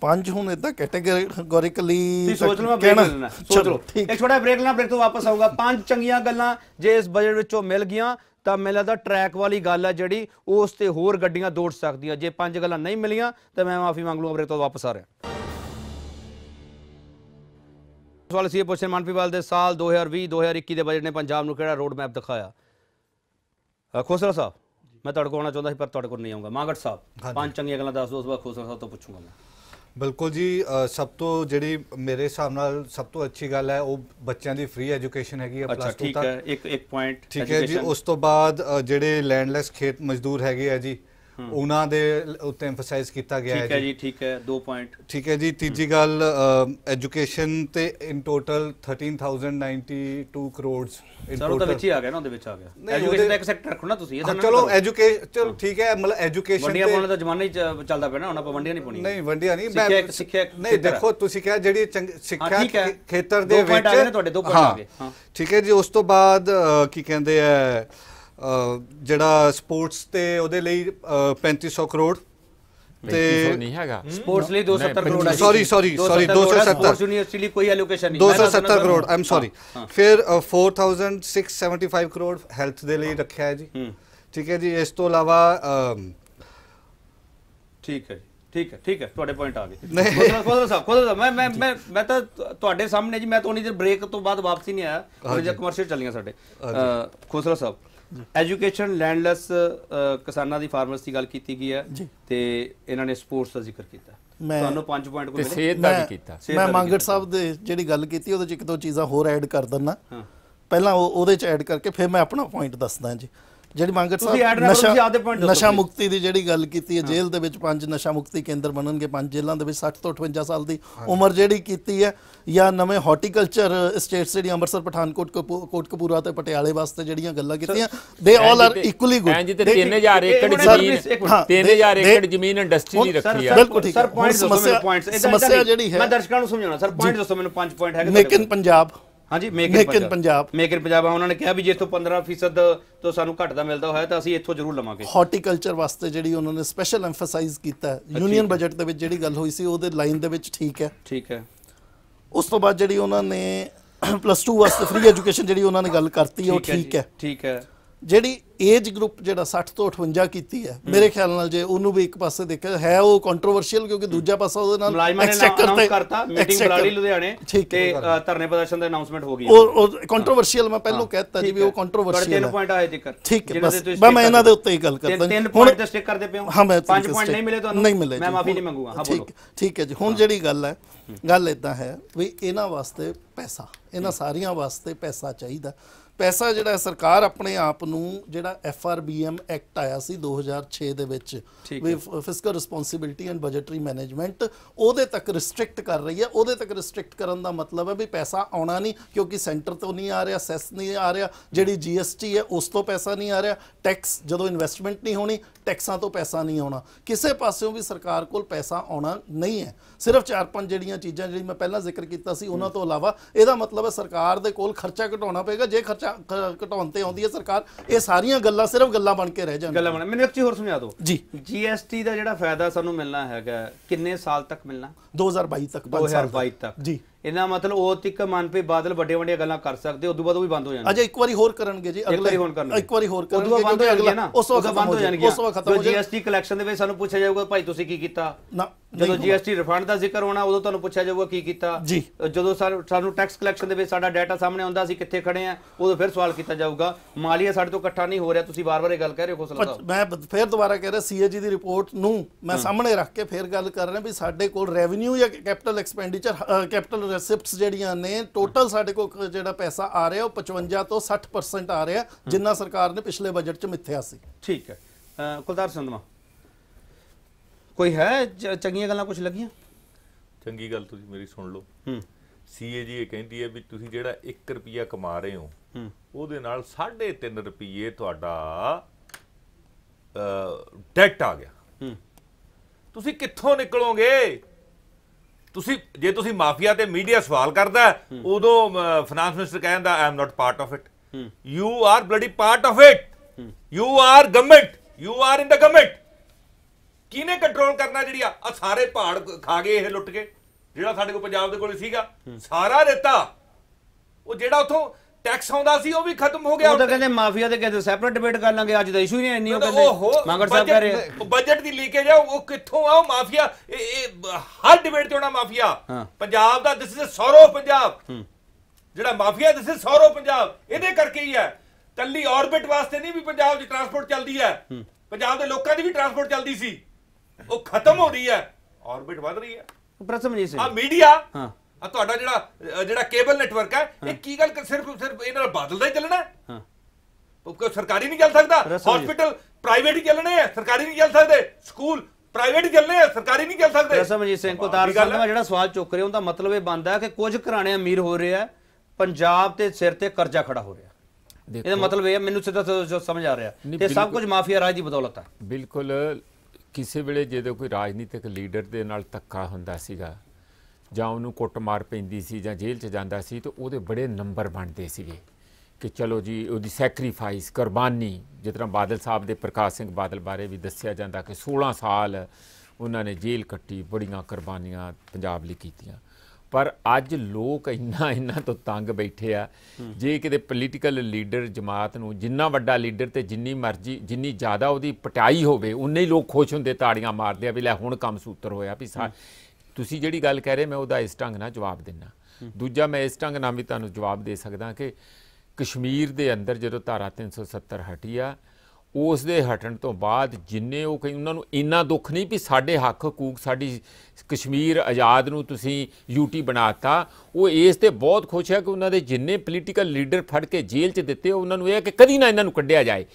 ਪੰਜ ਹੁਣ ਇਦਾਂ ਕੈਟਾਗੋਰੀਕਲੀ ਸੋਚ ਲਓ, ਬ੍ਰੇਕ ਲੈਣਾ, ਸੋਚ ਲਓ, ਇੱਕ ਛੋਟਾ ਬ੍ਰੇਕ ਲੈਣਾ, ਬ੍ਰੇਕ ਤੋਂ ਵਾਪਸ ਆਊਗਾ। ਪੰਜ ਚੰਗੀਆਂ ਗੱਲਾਂ ਜੇ ਇਸ ਬਜਟ ਵਿੱਚੋਂ ਮਿਲ ਗਈਆਂ ਤਾਂ ਮੈਨੂੰ ਲੱਗਦਾ ਟਰੈਕ ਵਾਲੀ ਗੱਲ ਹੈ ਜਿਹੜੀ ਉਸ ਤੇ ਹੋਰ ਗੱਡੀਆਂ ਦੌੜ ਸਕਦੀਆਂ। ਜੇ ਪੰਜ ਗੱਲਾਂ ਨਹੀਂ ਮਿਲੀਆਂ ਤਾਂ ਮੈਂ ਮਾਫੀ ਮੰਗ ਲੂੰਗਾ, ਬ੍ਰੇਕ ਤੋਂ ਵਾਪਸ ਆ ਰਿਹਾ। ਸਵਾਲ ਸੀ ਇਹ ਪੁੱਛਣ ਮਨਪ੍ਰੀਤ ਦੇ ਸਾਲ 2020-2021 ਦੇ ਬਜਟ ਨੇ ਪੰਜਾਬ ਨੂੰ ਕਿਹੜਾ ਰੋਡ ਮੈਪ ਦਿਖਾਇਆ? ਖੋਸਲਾ ਸਾਹਿਬ ਮੈਂ ਤੁਹਾਡੇ ਕੋਲ ਆਉਣਾ ਚਾਹੁੰਦਾ ਸੀ ਪਰ ਤੁਹਾਡੇ ਕੋਲ ਨਹੀਂ ਆਉਂਗਾ। ਮਾਂਗੜ ਸਾਹਿਬ ਪੰਜ ਚੰਗੀਆਂ ਗੱਲਾਂ ਦੱਸ ਦੋ, ਉਸ ਤੋਂ ਬਾਅਦ ਖੋਸਲਾ ਸਾਹਿਬ ਤੋਂ ਪੁੱਛੂੰਗਾ ਮੈਂ। ਬਿਲਕੁਲ ਜੀ, ਸਭ ਤੋਂ ਜਿਹੜੀ ਮੇਰੇ ਹਿਸਾਬ ਨਾਲ ਸਭ ਤੋਂ ਅੱਛੀ ਗੱਲ ਹੈ ਉਹ ਬੱਚਿਆਂ ਦੀ ਫ੍ਰੀ ਐਜੂਕੇਸ਼ਨ ਹੈਗੀ ਆ ਪਲੱਸ 2 ਤੱਕ, ਇੱਕ ਪੁਆਇੰਟ ਠੀਕ ਹੈ ਜੀ। ਉਸ ਤੋਂ ਬਾਅਦ ਜਿਹੜੇ ਲੈਂਡਲੈਸ ਖੇਤ ਮਜ਼ਦੂਰ ਹੈਗੇ ਆ ਜੀ ਉਹਨਾਂ ਦੇ ਉੱਤੇ ਐਮਫਸਾਈਜ਼ ਕੀਤਾ ਗਿਆ ਹੈ ਜੀ, ਠੀਕ ਹੈ 2 ਪੁਆਇੰਟ ਠੀਕ ਹੈ ਜੀ। ਤੀਜੀ ਗੱਲ ਐਜੂਕੇਸ਼ਨ ਤੇ in total 13092 crore in total, ਉਹਦੇ ਵਿੱਚ ਹੀ ਆ ਗਿਆ ਨਾ, ਉਹਦੇ ਵਿੱਚ ਆ ਗਿਆ ਐਜੂਕੇਸ਼ਨ ਦਾ ਇੱਕ ਸੈਕਟਰ ਰੱਖੋ ਨਾ ਤੁਸੀਂ ਇਹਦਾ। ਚਲੋ ਐਜੂਕੇਸ਼ਨ ਚਲੋ ਠੀਕ ਹੈ, ਮਤਲਬ ਐਜੂਕੇਸ਼ਨ ਤੇ ਵੰਡੀਆਂ ਦਾ ਜ਼ਮਾਨਾ ਹੀ ਚੱਲਦਾ ਪਿਆ ਨਾ, ਹੁਣ ਆਪਾਂ ਵੰਡੀਆਂ ਨਹੀਂ ਪਾਉਣੀਆਂ, ਨਹੀਂ ਵੰਡੀਆਂ ਨਹੀਂ, ਮੈਂ ਸਿੱਖਿਆ ਨਹੀਂ, ਦੇਖੋ ਤੁਸੀਂ ਕਿਹਾ ਜਿਹੜੀ ਸਿੱਖਿਆ ਖੇਤਰ ਦੇ ਵਿੱਚ ਤੁਹਾਡੇ 2 ਪੁਆਇੰਟ ਆ ਗਏ ਹਾਂ ਠੀਕ ਹੈ ਜੀ। ਉਸ ਤੋਂ ਬਾਅਦ ਕੀ ਕਹਿੰਦੇ ਆ ਜਿਹੜਾ ਸਪੋਰਟਸ ਤੇ ਉਹਦੇ ਲਈ 3500 ਕਰੋੜ ਤੇ ਨਹੀਂ ਹੈਗਾ, ਸਪੋਰਟਸ ਲਈ 270 ਕਰੋੜ, ਸੌਰੀ 270 ਯੂਨੀਵਰਸਿਟੀ ਲਈ ਕੋਈ ਐਲੋਕੇਸ਼ਨ ਨਹੀਂ, 270 ਕਰੋੜ ਆਮ ਸੌਰੀ। ਫਿਰ 4675 ਕਰੋੜ ਹੈਲਥ ਦੇ ਲਈ ਰੱਖਿਆ ਹੈ ਜੀ ਠੀਕ ਹੈ ਜੀ। ਇਸ ਤੋਂ ਇਲਾਵਾ ਠੀਕ ਹੈ ਠੀਕ ਹੈ ਤੁਹਾਡੇ ਪੁਆਇੰਟ ਆ ਗਏ। ਖੋਸਲਾ ਸਾਹਿਬ ਮੈਂ ਤਾਂ ਤੁਹਾਡੇ ਸਾਹਮਣੇ ਜੀ, ਮੈਂ ਤਾਂ ਉਨੀ ਦੇਰ ਬ੍ਰੇਕ ਤੋਂ ਬਾਅਦ ਵਾਪਸ ਹੀ ਨਹੀਂ ਆਇਆ, ਉਹ ਜਿਹੜਾ ਕਮਰਸ਼ੀਅਲ ਚੱਲੀਆਂ ਸਾਡੇ। ਖੋਸਲਾ ਸਾਹਿਬ ਐਜੂਕੇਸ਼ਨ, ਲੈਂਡਲੈਸ ਕਿਸਾਨਾਂ ਦੀ ਫਾਰਮਰਸ ਦੀ ਗੱਲ ਕੀਤੀ ਗਈ ਹੈ ਤੇ ਇਹਨਾਂ ਨੇ ਸਪੋਰਟਸ ਦਾ ਜ਼ਿਕਰ ਕੀਤਾ, ਤੁਹਾਨੂੰ 5 ਪੁਆਇੰਟ ਕੋਈ ਸਿਹਤ ਦਾ ਵੀ ਕੀਤਾ। ਮੈਂ ਮੰਗੜ ਸਾਹਿਬ ਦੇ ਜਿਹੜੀ ਗੱਲ ਕੀਤੀ ਉਹਦੇ ਚ 1-2 ਚੀਜ਼ਾਂ ਹੋਰ ਐਡ ਕਰ ਦਿੰਨਾ, ਪਹਿਲਾਂ ਉਹਦੇ ਚ ਐਡ ਕਰਕੇ ਫਿਰ ਮੈਂ ਆਪਣਾ ਪੁਆਇੰਟ ਦੱਸਦਾ ਜੀ। ਜਿਹੜੀ ਮੰਗੜ ਸਾਹਿਬ ਨਸ਼ਾ ਮੁਕਤੀ ਦੀ ਜਿਹੜੀ ਗੱਲ ਕੀਤੀ ਹੈ, ਜੇਲ੍ਹ ਦੇ ਵਿੱਚ 5 ਨਸ਼ਾ ਮੁਕਤੀ ਕੇਂਦਰ ਬਣਨਗੇ, 5 ਜੇਲ੍ਹਾਂ ਦੇ ਵਿੱਚ 60 ਤੋਂ 58 ਸਾਲ ਦੀ ਉਮਰ ਜਿਹੜੀ ਕੀਤੀ ਹੈ, ਜਾਂ ਨਵੇਂ ਹਾਰਟੀਕਲਚਰ ਸਟੇਟਸ ਜਿਹੜੀ ਅੰਮ੍ਰਿਤਸਰ, ਪਠਾਨਕੋਟ, ਕੋਟਕਪੂਰਾ ਤੇ ਪਟਿਆਲੇ ਵਾਸਤੇ ਜਿਹੜੀਆਂ ਗੱਲਾਂ ਕੀਤੀਆਂ, ਦੇ ਆਲ ਆਰ ਇਕੁਅਲੀ ਗੁੱਡ। 3000 ਏਕੜ ਜ਼ਮੀਨ, 3000 ਏਕੜ ਜ਼ਮੀਨ ਇੰਡਸਟਰੀ ਲਈ ਰੱਖੀ ਹੈ। ਬਿਲਕੁਲ ਠੀਕ ਹੈ, ਪੁਆਇੰਟ ਦੱਸੋ ਮੈਨੂੰ, ਪੁਆਇੰਟ ਸਮੱਸਿਆ ਜਿਹੜੀ ਹੈ ਮੈਂ ਦਰਸ਼ਕਾਂ ਨੂੰ ਸਮਝਾਉਣਾ। ਸਰ ਪੁਆਇੰਟ ਦੱਸੋ ਮੈਨੂੰ, 5 ਪੁਆਇੰਟ ਹੈਗੇ। ਲੇਕਿਨ ਪੰਜਾਬ ਹਾਂਜੀ, ਮੇਕ ਇਨ ਪੰਜਾਬ ਉਹਨਾਂ ਨੇ ਕਿਹਾ ਵੀ ਜੇ ਤੋਂ 15% ਤੋਂ ਸਾਨੂੰ ਘਟਦਾ ਮਿਲਦਾ ਹੋਇਆ ਤਾਂ ਅਸੀਂ ਇੱਥੋਂ ਜ਼ਰੂਰ ਲਵਾਂਗੇ। ਹਾਰਟੀਕਲਚਰ ਵਾਸਤੇ ਜਿਹੜੀ ਉਹਨਾਂ ਨੇ ਸਪੈਸ਼ਲ ਐਮਫਸਾਈਜ਼ ਕੀਤਾ, ਯੂਨੀਅਨ ਬਜਟ ਦੇ ਵਿੱਚ ਜਿਹੜੀ ਗੱਲ ਹੋਈ ਸੀ ਉਹਦੇ ਲਾਈਨ ਦੇ ਵਿੱਚ ਠੀਕ ਹੈ। ਉਸ ਤੋਂ ਬਾਅਦ ਜਿਹੜੀ ਉਹਨਾਂ ਨੇ ਪਲੱਸ 2 ਵਾਸਤੇ ਫ੍ਰੀ ਐਜੂਕੇਸ਼ਨ ਜਿਹੜੀ ਉਹਨਾਂ ਨੇ ਗੱਲ ਕਰਤੀ ਉਹ ਠੀਕ ਹੈ। ਜਿਹੜੀ ਏਜ ਗਰੁੱਪ ਜਿਹੜਾ 60 ਤੋਂ 58 ਕੀਤੀ ਹੈ, ਮੇਰੇ ਖਿਆਲ ਨਾਲ ਜੇ ਉਹਨੂੰ ਵੀ ਇੱਕ ਪਾਸੇ ਦੇਖਿਆ ਹੈ ਉਹ ਕੰਟਰੋਵਰਸ਼ੀਅਲ, ਕਿਉਂਕਿ ਦੂਜਾ ਪਾਸਾ ਉਹਦੇ ਨਾਲ ਐਕਸੈਕਟ ਕਰਤਾ, ਮੀਟਿੰਗ ਬੁਲਾ ਲਈ ਲੁਧਿਆਣੇ ਤੇ ਧਰਨੇ ਪ੍ਰਦਰਸ਼ਨ ਦਾ ਅਨਾਉਂਸਮੈਂਟ ਹੋ ਗਈ, ਉਹ ਕੰਟਰੋਵਰਸ਼ੀਅਲ। ਮੈਂ ਪਹਿਲਾਂ ਕਹਿਤਾ ਜੀ ਵੀ ਉਹ ਕੰਟਰੋਵਰਸ਼ੀਅਲ ਹੈ, 3 ਪੁਆਇੰਟ ਆਏ ਜ਼ਿਕਰ ਠੀਕ ਹੈ, ਬਸ ਮੈਂ ਇਹਨਾਂ ਦੇ ਉੱਤੇ ਹੀ ਗੱਲ ਕਰਦਾ। 3 ਪੁਆਇੰਟ ਸਟਿਕ ਕਰਦੇ ਪਿਓ, ਹਾਂ ਮੈਂ 5 ਪੁਆਇੰਟ ਨਹੀਂ ਮਿਲੇ ਤੁਹਾਨੂੰ, ਨਹੀਂ ਮਿਲੇ ਮੈਂ ਮਾਫੀ ਨਹੀਂ ਮੰਗੂਗਾ। ਹਾਂ ਬੋਲੋ ਠੀਕ ਹੈ ਜੀ। ਹੁਣ ਜਿਹੜੀ ਗੱਲ ਇਦਾਂ ਹੈ ਵੀ ਇਹਨਾਂ ਵਾਸਤੇ ਪੈਸਾ, ਇਹਨਾਂ ਸਾਰੀਆਂ ਵਾਸਤੇ ਪੈਸਾ ਚਾਹੀਦਾ। ਪੈਸਾ ਜਿਹੜਾ ਸਰਕਾਰ ਆਪਣੇ ਆਪ ਨੂੰ, ਜਿਹੜਾ FRBM ਐਕਟ ਆਇਆ ਸੀ 2006 ਦੇ ਵਿੱਚ ਵੀ fiscal responsibility and budgetary management, ਉਹਦੇ ਤੱਕ ਰਿਸਟ੍ਰਿਕਟ ਕਰ ਰਹੀ ਹੈ। ਉਹਦੇ ਤੱਕ ਰਿਸਟ੍ਰਿਕਟ ਕਰਨ ਦਾ ਮਤਲਬ ਹੈ ਵੀ ਪੈਸਾ ਆਉਣਾ ਨਹੀਂ, ਕਿਉਂਕਿ ਸੈਂਟਰ ਤੋਂ ਨਹੀਂ ਆ ਰਿਹਾ, ਸੈਸ ਨਹੀਂ ਆ ਰਿਹਾ, ਜਿਹੜੀ GST ਹੈ ਉਸ ਤੋਂ ਪੈਸਾ ਨਹੀਂ ਆ ਰਿਹਾ, ਟੈਕਸ ਜਦੋਂ ਇਨਵੈਸਟਮੈਂਟ ਨਹੀਂ ਹੋਣੀ ਟੈਕਸਾਂ ਤੋਂ ਪੈਸਾ ਨਹੀਂ ਆਉਣਾ, ਕਿਸੇ ਪਾਸਿਓਂ ਵੀ ਸਰਕਾਰ ਕੋਲ ਪੈਸਾ ਆਉਣਾ ਨਹੀਂ ਹੈ। ਸਿਰਫ 4-5 ਜਿਹੜੀਆਂ ਚੀਜ਼ਾਂ ਜਿਹੜੀ ਮੈਂ ਪਹਿਲਾਂ ਜ਼ਿਕਰ ਕੀਤਾ ਸੀ ਉਹਨਾਂ ਤੋਂ ਇਲਾਵਾ, ਇਹਦਾ ਮਤਲਬ ਹੈ ਸਰਕਾਰ ਦੇ ਕੋਲ ਖਰਚਾ ਘਟਾਉਣਾ ਪਏਗਾ। ਜੇ ਖਰਚਾ ਘਟਾਉਣ ਤੇ ਆਉਂਦੀ ਹੈ ਸਰਕਾਰ, ਇਹ ਸਾਰੀਆਂ ਗੱਲਾਂ ਸਿਰਫ ਗੱਲਾਂ ਬਣ ਕੇ ਰਹਿ ਜਾਂਦੀਆਂ। ਮੈਨੂੰ ਇੱਕ ਚੀਜ਼ ਹੋਰ ਸਮਝਾ ਦਿਓ ਜੀ, GST ਦਾ ਜਿਹੜਾ ਫਾਇਦਾ ਸਾਨੂੰ ਮਿਲਣਾ ਹੈਗਾ ਕਿੰਨੇ ਸਾਲ ਤੱਕ ਮਿਲਣਾ? 2022 ਤੱਕ, 2022 ਤੱਕ ਜੀ। ਇਹਨਾਂ ਮਤਲਬ ਉਹ ਤੱਕ ਮਨਪ੍ਰੀਤ ਬਾਦਲ ਵੱਡੇ-ਵੱਡੇ ਗੱਲਾਂ ਕਰ ਸਕਦੇ, ਉਦੋਂ ਬਾਅਦ ਉਹ ਵੀ ਬੰਦ ਹੋ ਜਾਣਗੇ। ਅਜੇ ਇੱਕ ਵਾਰੀ ਹੋਰ ਕਰਨਗੇ ਜੀ, ਇੱਕ ਵਾਰੀ ਹੋਰ ਕਰਨਗੇ ਉਦੋਂ ਬੰਦ ਹੋ ਜਾਣਗੇ ਨਾ, ਉਸ ਵਕਤ ਬੰਦ ਹੋ ਜਾਣਗੇ, ਉਸ ਵਕਤ ਖਤਮ। GST ਕਲੈਕਸ਼ਨ ਦੇ ਵਿੱਚ ਸਾਨੂੰ ਪੁੱਛਿਆ ਜਾਊਗਾ ਭਾਈ ਤੁਸੀਂ ਕੀ ਕੀਤਾ, ਜਦੋਂ GST ਰਿਫੰਡ ਦਾ ਜ਼ਿਕਰ ਹੋਣਾ ਉਦੋਂ ਤੁਹਾਨੂੰ ਪੁੱਛਿਆ ਜਾਊਗਾ ਕੀ ਕੀਤਾ। ਜਦੋਂ ਸਾਨੂੰ ਟੈਕਸ ਕਲੈਕਸ਼ਨ ਦੇ ਵਿੱਚ ਸਾਡਾ ਡਾਟਾ ਸਾਹਮਣੇ ਆਉਂਦਾ ਸੀ ਕਿੱਥੇ ਖੜੇ ਆ, ਉਦੋਂ ਫਿਰ ਸਵਾਲ ਕੀਤਾ ਜਾਊਗਾ, ਮਾਲੀਆ ਸਾਡੇ ਤੋਂ ਇਕੱਠਾ ਨਹੀਂ ਹੋ ਰਿਹਾ, ਤੁਸੀਂ ਵਾਰ-ਵਾਰ ਇਹ ਗੱਲ ਕਹਿ ਰਹੇ ਹੋ। ਖੋਸਲਾ ਸਾਹਿਬ ਮੈਂ ਫਿਰ ਦੁਬਾਰਾ ਕਹਿ ਰਿਹਾ, CAG ਦੀ ਰਿਪੋਰਟ ਨੂੰ ਮੈਂ ਸਾਹਮਣੇ ਰੱਖ ਕੇ ਫਿਰ ਗੱਲ ਕਰ ਰਿਹਾ ਵੀ ਸਾਡੇ ਕੋਲ ਰੈਵਨਿਊ ਜਾਂ ਕੈਪੀਟਲ ਐਕਸਪੈਂਡੀਚਰ, ਕੈਪੀਟਲ ਰੈਸਿਪਟਸ ਜਿਹੜੀਆਂ ਨੇ ਟੋਟਲ ਸਾਡੇ ਕੋਲ ਜਿਹੜਾ ਪੈਸਾ ਆ ਰਿਹਾ ਉਹ 55 ਤੋਂ 60% ਆ ਰਿਹਾ, ਜਿੰਨਾ ਸਰਕਾਰ ਨੇ ਪਿਛਲੇ ਬਜਟ 'ਚ ਮਿੱਥਿਆ ਸੀ। ਠੀਕ ਹੈ ਕੁਲਤਾਰ ਸੰਧਮਾ, कोई है चंगी गल्लां कुछ लगियां? चंगी गल तुसी मेरी सुन लो। सीए जी कहती है भी तुसी जेड़ा 1 रुपया कमा रहे हो ओदे नाल 3.5 रुपये तुहाडा डेट आ गया। तुसी कित्थों निकलोगे? तुसी जे तुसी माफिया ते मीडिया सवाल करदा उदो फाइनेंस मिनिस्टर कहंदा I am not part of it. You are bloody part of it. You are government, you are in the government. किने कंट्रोल करना जिहड़ी आ सारे पहाड़ खा गए ये लुट के ਜਿਹੜਾ ਸਾਡੇ ਕੋਲ ਪੰਜਾਬ ਦੇ ਕੋਲ ਸੀਗਾ ਸਾਰਾ ਰੇਤਾ ਉਹ ਜਿਹੜਾ ਉਥੋਂ ਟੈਕਸ ਆਉਂਦਾ ਸੀ ਉਹ ਵੀ ਖਤਮ ਹੋ ਗਿਆ। ਉਹ ਤਾਂ ਕਹਿੰਦੇ ਮਾਫੀਆ ਤੇ ਕਹਿੰਦੇ ਸੈਪਰੇਟ ਡਿਬੇਟ ਕਰ ਲਾਂਗੇ ਅੱਜ ਦਾ ਇਸ਼ੂ ਹੀ ਨਹੀਂ ਇੰਨੀ ਉਹ ਕਹਿੰਦੇ ਮੰਗਰ ਸਾਹਿਬ ਕਹ ਰਹੇ ਉਹ ਬਜਟ ਦੀ ਲੀਕੇਜ ਆ ਉਹ ਕਿੱਥੋਂ ਆ ਉਹ ਮਾਫੀਆ ਹਰ ਡਿਬੇਟ ਤੇ ਹੋਣਾ ਮਾਫੀਆ ਪੰਜਾਬ ਦਾ ਦਿਸ ਇਜ਼ ਸੌਰਵ ਪੰਜਾਬ ਜਿਹੜਾ mafia this is Saurav Punjab ਇਹਦੇ ਕਰਕੇ ਹੀ ਹੈ। ਕੱਲੀ ਆਰਬਿਟ ਵਾਸਤੇ ਨਹੀਂ ਵੀ ਪੰਜਾਬ ਦੀ ਟਰਾਂਸਪੋਰਟ ਚੱਲਦੀ ਹੈ ਪੰਜਾਬ ਦੇ ਲੋਕਾਂ ਦੀ ਵੀ ਟਰਾਂਸਪੋਰਟ ਚੱਲਦੀ ਸੀ ਉਹ ਖਤਮ ਹੋ ਰਹੀ ਹੈ ਆਰਬਿਟ ਵੱਧ ਰਹੀ ਹੈ। प्रसमजीत सिंह मीडिया आ ਤੁਹਾਡਾ ਜਿਹੜਾ ਕੇਬਲ ਨੈਟਵਰਕ ਹੈ ਇਹ ਕੀ ਗੱਲ ਸਿਰਫ ਇਹਨਾਂ ਦਾ ਬਾਦਲ ਦਾ ਹੀ ਚੱਲਣਾ ਹੈ ਕੋਈ ਸਰਕਾਰੀ ਨਹੀਂ ਚੱਲ ਸਕਦਾ ਹਸਪੀਟਲ ਪ੍ਰਾਈਵੇਟ ਹੀ ਚੱਲਣੇ ਹੈ ਸਰਕਾਰੀ ਨਹੀਂ ਚੱਲ ਸਕਦੇ ਸਕੂਲ ਪ੍ਰਾਈਵੇਟ ਹੀ ਚੱਲਣੇ ਹੈ ਸਰਕਾਰੀ ਨਹੀਂ ਚੱਲ ਸਕਦੇ। ਰਸਮਜੀਤ ਸਿੰਘ ਕੋਤਾਰ ਸਾਹਿਬ ਦਾ ਜਿਹੜਾ ਸਵਾਲ ਚੁੱਕ ਰਹੇ ਉਹਦਾ ਮਤਲਬ ਇਹ ਬਣਦਾ ਹੈ ਕਿ ਕੁਝ ਘਰਾਣੇ ਅਮੀਰ ਹੋ ਰਹੇ ਆ ਪੰਜਾਬ ਦੇ ਸਿਰ ਤੇ ਕਰਜ਼ਾ ਖੜਾ ਹੋ ਰਿਹਾ ਇਹਦਾ ਮਤਲਬ ਇਹ ਮੈਨੂੰ ਸਿੱਧਾ ਜੋ ਸਮਝ ਆ ਰਿਹਾ ਤੇ ਸਭ ਕੁਝ ਮਾਫੀਆ ਰਾਜ ਦੀ ਬਦੌਲਤ ਹੈ। ਬਿਲਕੁਲ किसी वे जो कोई राजनीतिक लीडर के नाल धक्का हुंदा सीगा जां उहनूं कुटमार पैंदी सी जां जेल च जांदा सी तो उहदे बड़े नंबर बनते सीगे कि चलो जी उहदी सैक्रीफाइस कुर्बानी जिस तरह बादल साहब के प्रकाश सिंह बादल बारे भी दस्सिया जांदा कि 16 साल उन्होंने जेल कट्टी बड़ियां कुर्बानियां पंजाब लई कीतियां पर अज लोग इन्ना इन्ना तो तंग बैठे आ जे कि पोलीटिकल लीडर जमात नूं जिन्ना वड्डा लीडर तो जिन्नी मर्जी जिन्नी ज़्यादा उहदी पटाई होवे उन्ने ही लोग खुश हुंदे ताड़ियां मारदे आ भी लै हुण कम सूतर होया भी तुसीं जिहड़ी गल कह रहे मैं उहदा इस ढंग नाल जवाब दिना। दूजा मैं इस ढंग नाल भी तुहानूं जवाब दे सकदा कि कश्मीर दे अंदर जदों धारा 370 हटी आ उस दे हटण तो बाद जिन्ने वो कहीं उन्होंने इन्ना दुख नहीं भी साढ़े हक हकूक साड़ी कश्मीर आज़ाद नूं तुसीं यूटी बनाता वो इस ते बहुत खुश है कि उन्होंने जिन्ने पोलीटिकल लीडर फड़ के जेल च दिते उन्होंने यह कि कदी ना इन्होंने कढ़िया जाए।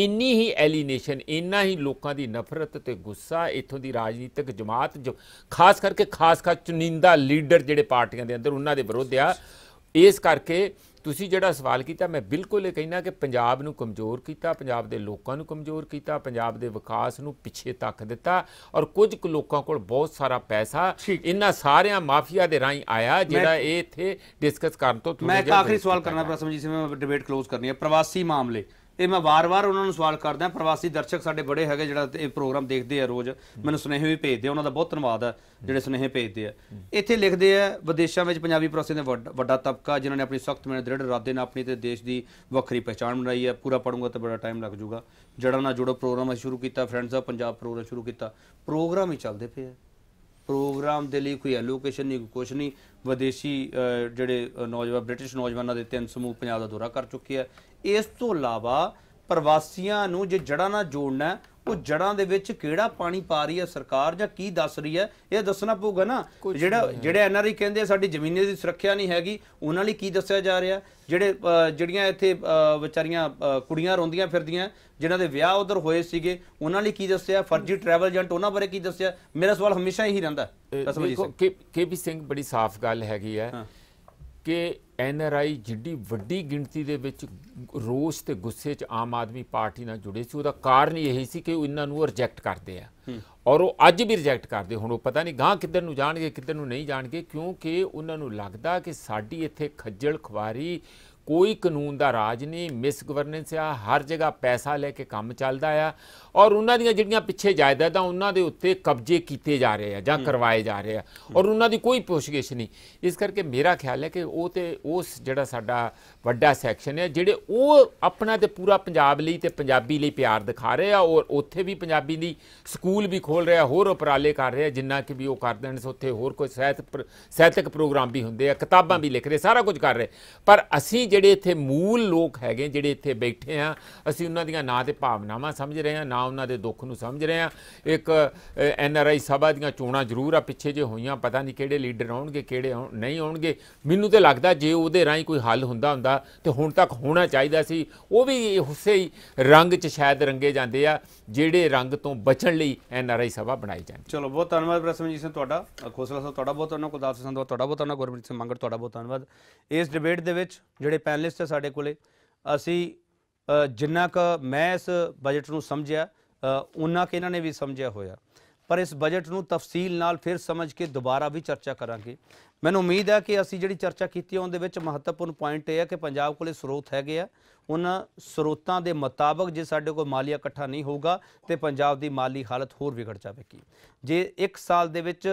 इन्नी ही एलीनेशन इन्ना ही लोगों की नफरत तो गुस्सा इत्थों की राजनीतिक जमात जो खास करके खास चुनिंदा लीडर जिहड़े पार्टियां दे अंदर उन्होंने विरोध आ इस करके तुसी जिहड़ा सवाल किया मैं बिल्कुल ये कहना कि पंजाब नूं कमज़ोर किया पंजाब दे लोकां नूं कमज़ोर किया पंजाब दे विकास नूं पिछे तक दिता और कुछ क लोगों को बहुत सारा पैसा इन्हां सारिया माफिया दे राहीं आया जिहड़ा इत्थे डिस्कस करन तो मैं एक आखिरी सवाल करना प्रसमजीत सिंह मैं डिबेट क्लोज करनी है प्रवासी मामले ये मैं वार वार उन्होंने सवाल करदा प्रवासी दर्शक साढ़े बड़े है जो प्रोग्राम देखते हैं रोज़ मैंने सुनेहे भी भेजते हैं उन्होंने बहुत धन्यवाद है जोड़े सुनेहे भेजते हैं इतने लिखते हैं विदेशों में पंजाबी प्रवासियों का वड्डा तबका जिन्होंने अपनी सख्त मेहनत दृढ़ इरादे ने अपनी तो देश की वक्री पहचान बनाई है पूरा पढ़ूंगा तो बड़ा टाइम लग जूगा जड़ा ना जुड़ो प्रोग्राम शुरू किया फ्रेंड्स ऑफ पंजाब प्रोग्राम शुरू किया प्रोग्राम ही चलते पे है प्रोग्राम के लिए कोई एलोकेशन नहीं कुछ नहीं विदेशी जोड़े नौजवान ब्रिटिश नौजवानों के 3 समूह पंजाब का दौरा कर चुके हैं। इस तो इलावा प्रवासियों नूं जे जड़ा ना जोड़ना है वो जड़ा दे विच किहड़ा पानी पा रही है सरकार जां की दस रही है यह दसना पऊगा ना जिहड़ा जिहड़े NRI कहिंदे साडी ज़मीनी दी सुरक्षा नहीं हैगी उन्हां लई की दस्सिया जा रहा जिहड़े जिहड़ियां इत्थे विचारियां कुड़ियां रोंदियां फिरदियां जिन्हां दे विआह उधर होए सीगे उन्हां लई की दस्सिया फर्जी ट्रैवल एजेंट उन्हां बारे की दस्सिया मेरा सवाल हमेशा यही रहिंदा। KP सिंह बड़ी साफ गल हैगी है कि NRI जिड्डी वड्डी गिणती दे विच रोस ते गुस्से च आम आदमी पार्टी नाल जुड़े सी उहदा कारण यही सी कि इन्हां नूं रिजैक्ट करदे आ और वह अज भी रिजैक्ट करते हुण पता नहीं गांह किधर नूं जाणगे किधर नूं नहीं जाणगे क्योंकि उन्हां नूं लगदा कि साडी इत्थे खज्जल खुआरी कोई कानून का राज नहीं मिस गवर्नेंस आ हर जगह पैसा लैके काम चलता आ और उन्होंने दियां जिहड़ियां पिछे जायदादां उन्हों के उत्ते कब्जे किए जा रहे हैं जां करवाए जा रहे हैं और उन्हों की कोई पुछगिछ नहीं। इस करके मेरा ख्याल है कि वो तो उस जिहड़ा साडा वड्डा सैक्शन है जिहड़े वो अपना तो पूरा पंजाब लई ते पंजाबी लई प्यार दिखा रहे हैं और उत्थे भी पंजाबी लई स्कूल भी खोल रहे होर उपराले कर रहे हैं जिन्ना कि भी वो कर देण उत्थे होर कोई साहित्यक प्रोग्राम भी हुंदे आ किताबां भी लिख रहे सारा कुछ कर रहे पर असीं जिहड़े इत्थे मूल लोग हैगे जिहड़े इत्थे बैठे आ असीं उन्हां दियां ना ते भावनावां समझ रहे हैं ना उन्हां दे दुख नूं समझ रहे हैं। एक NRI सभा दियां चोणां जरूर आ पिछे जे होईयां पता नहीं किहड़े लीडर आउणगे किहड़े नहीं आउणगे मैनूं ते लगदा जे उहदे राहीं कोई हल हुंदा हुंदा ते हुण तक होना चाहिए चाहिदा सी, वो भी उसे रंग च शायद रंगे जाते हैं जिहड़े रंग तो बचण लई NRI सभा बनाई जाती है। चलो बहुत धन्यवाद रसमनजीत सिंह, खोसला साहब तुहाडा बहुत धन्नवाद, गुरदास सिंह तुहाडा बहुत धन्नवाद, गुरमीत सिंह मंगड़ तुहाडा बहुत धन्नवाद। इस डिबेट दे विच जिहड़े पैनलिस्ट है साडे कोले असीं जिन्ना क मैं इस बजट नूं समझिया उन्ना क इन्हां ने भी समझिया होया, पर इस बजट नूं तफसील नाल फिर समझ के दोबारा भी चर्चा करांगे। मैं उम्मीद है कि असी जी चर्चा की उनदे विच महत्वपूर्ण पॉइंट यह है कि पंजाब कोले स्रोत हैगे आ, उन्हां स्रोतां दे मुताबक जे साडे कोल मालिया इकट्ठा नहीं होगा तो पंजाब दी माली हालत होर बिगड़ जाएगी। जे एक साल दे विच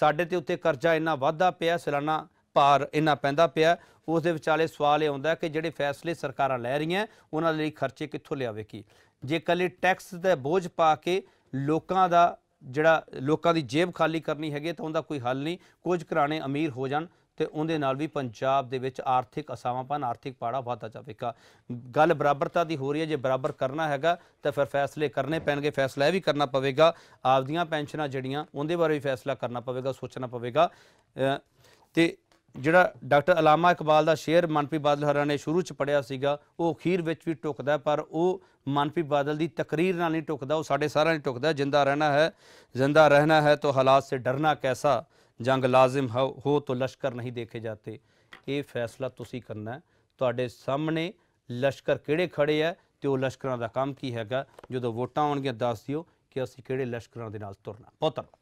साडे ते उत्ते करजा इन्ना वाधा पिया, सालाना भार इन्ना पैंदा पिया, उस दे विचाले सवाल यह आउंदा कि जिहड़े फैसले सरकारां लै रहीआं उन्हां लई खर्चे कित्थों लिआवेगी। जे कल्ले टैक्स दा बोझ पा के लोकां दा जिहड़ा लोकां दी जेब खाली करनी हैगी तो उनका कोई हल नहीं। कुछ घराणे अमीर हो जान तो उनदे नाल भी पंजाब दे विच आर्थिक असावांपन, आर्थिक पाड़ा वाधा जाएगा। गल बराबरता दी हो रही है, जे बराबर करना हैगा तो फिर फैसले करने पैणगे, फैसला यह भी करना पवेगा आपदियां पेंशनां जिहड़ियां उनदे बारे भी फैसला करना पवेगा, सोचना पवेगा। तो जिहड़ा डॉक्टर अलामा इकबाल का शेयर मनप्रीत बादल हरां ने शुरू च पढ़िया सीगा, वो अखीर विच भी टुकदा, पर वो मनप्रीत बादल की तकरीर नाल नहीं टुकदा, वो साडे सारा नहीं टुकदा। जिंदा रहना है, जिंदा रहना है तो हालात से डरना कैसा, जंग लाजिम हो तो लश्कर नहीं देखे जाते। ये फैसला तुसी करना है, तुहाडे सामने लश्कर किहड़े खड़े है तो वो लश्करां दा काम की हैगा। जो वोटां आउणगीआं दस दिओ कि असीं किहड़े लश्करां दे नाल तुरना। बहुत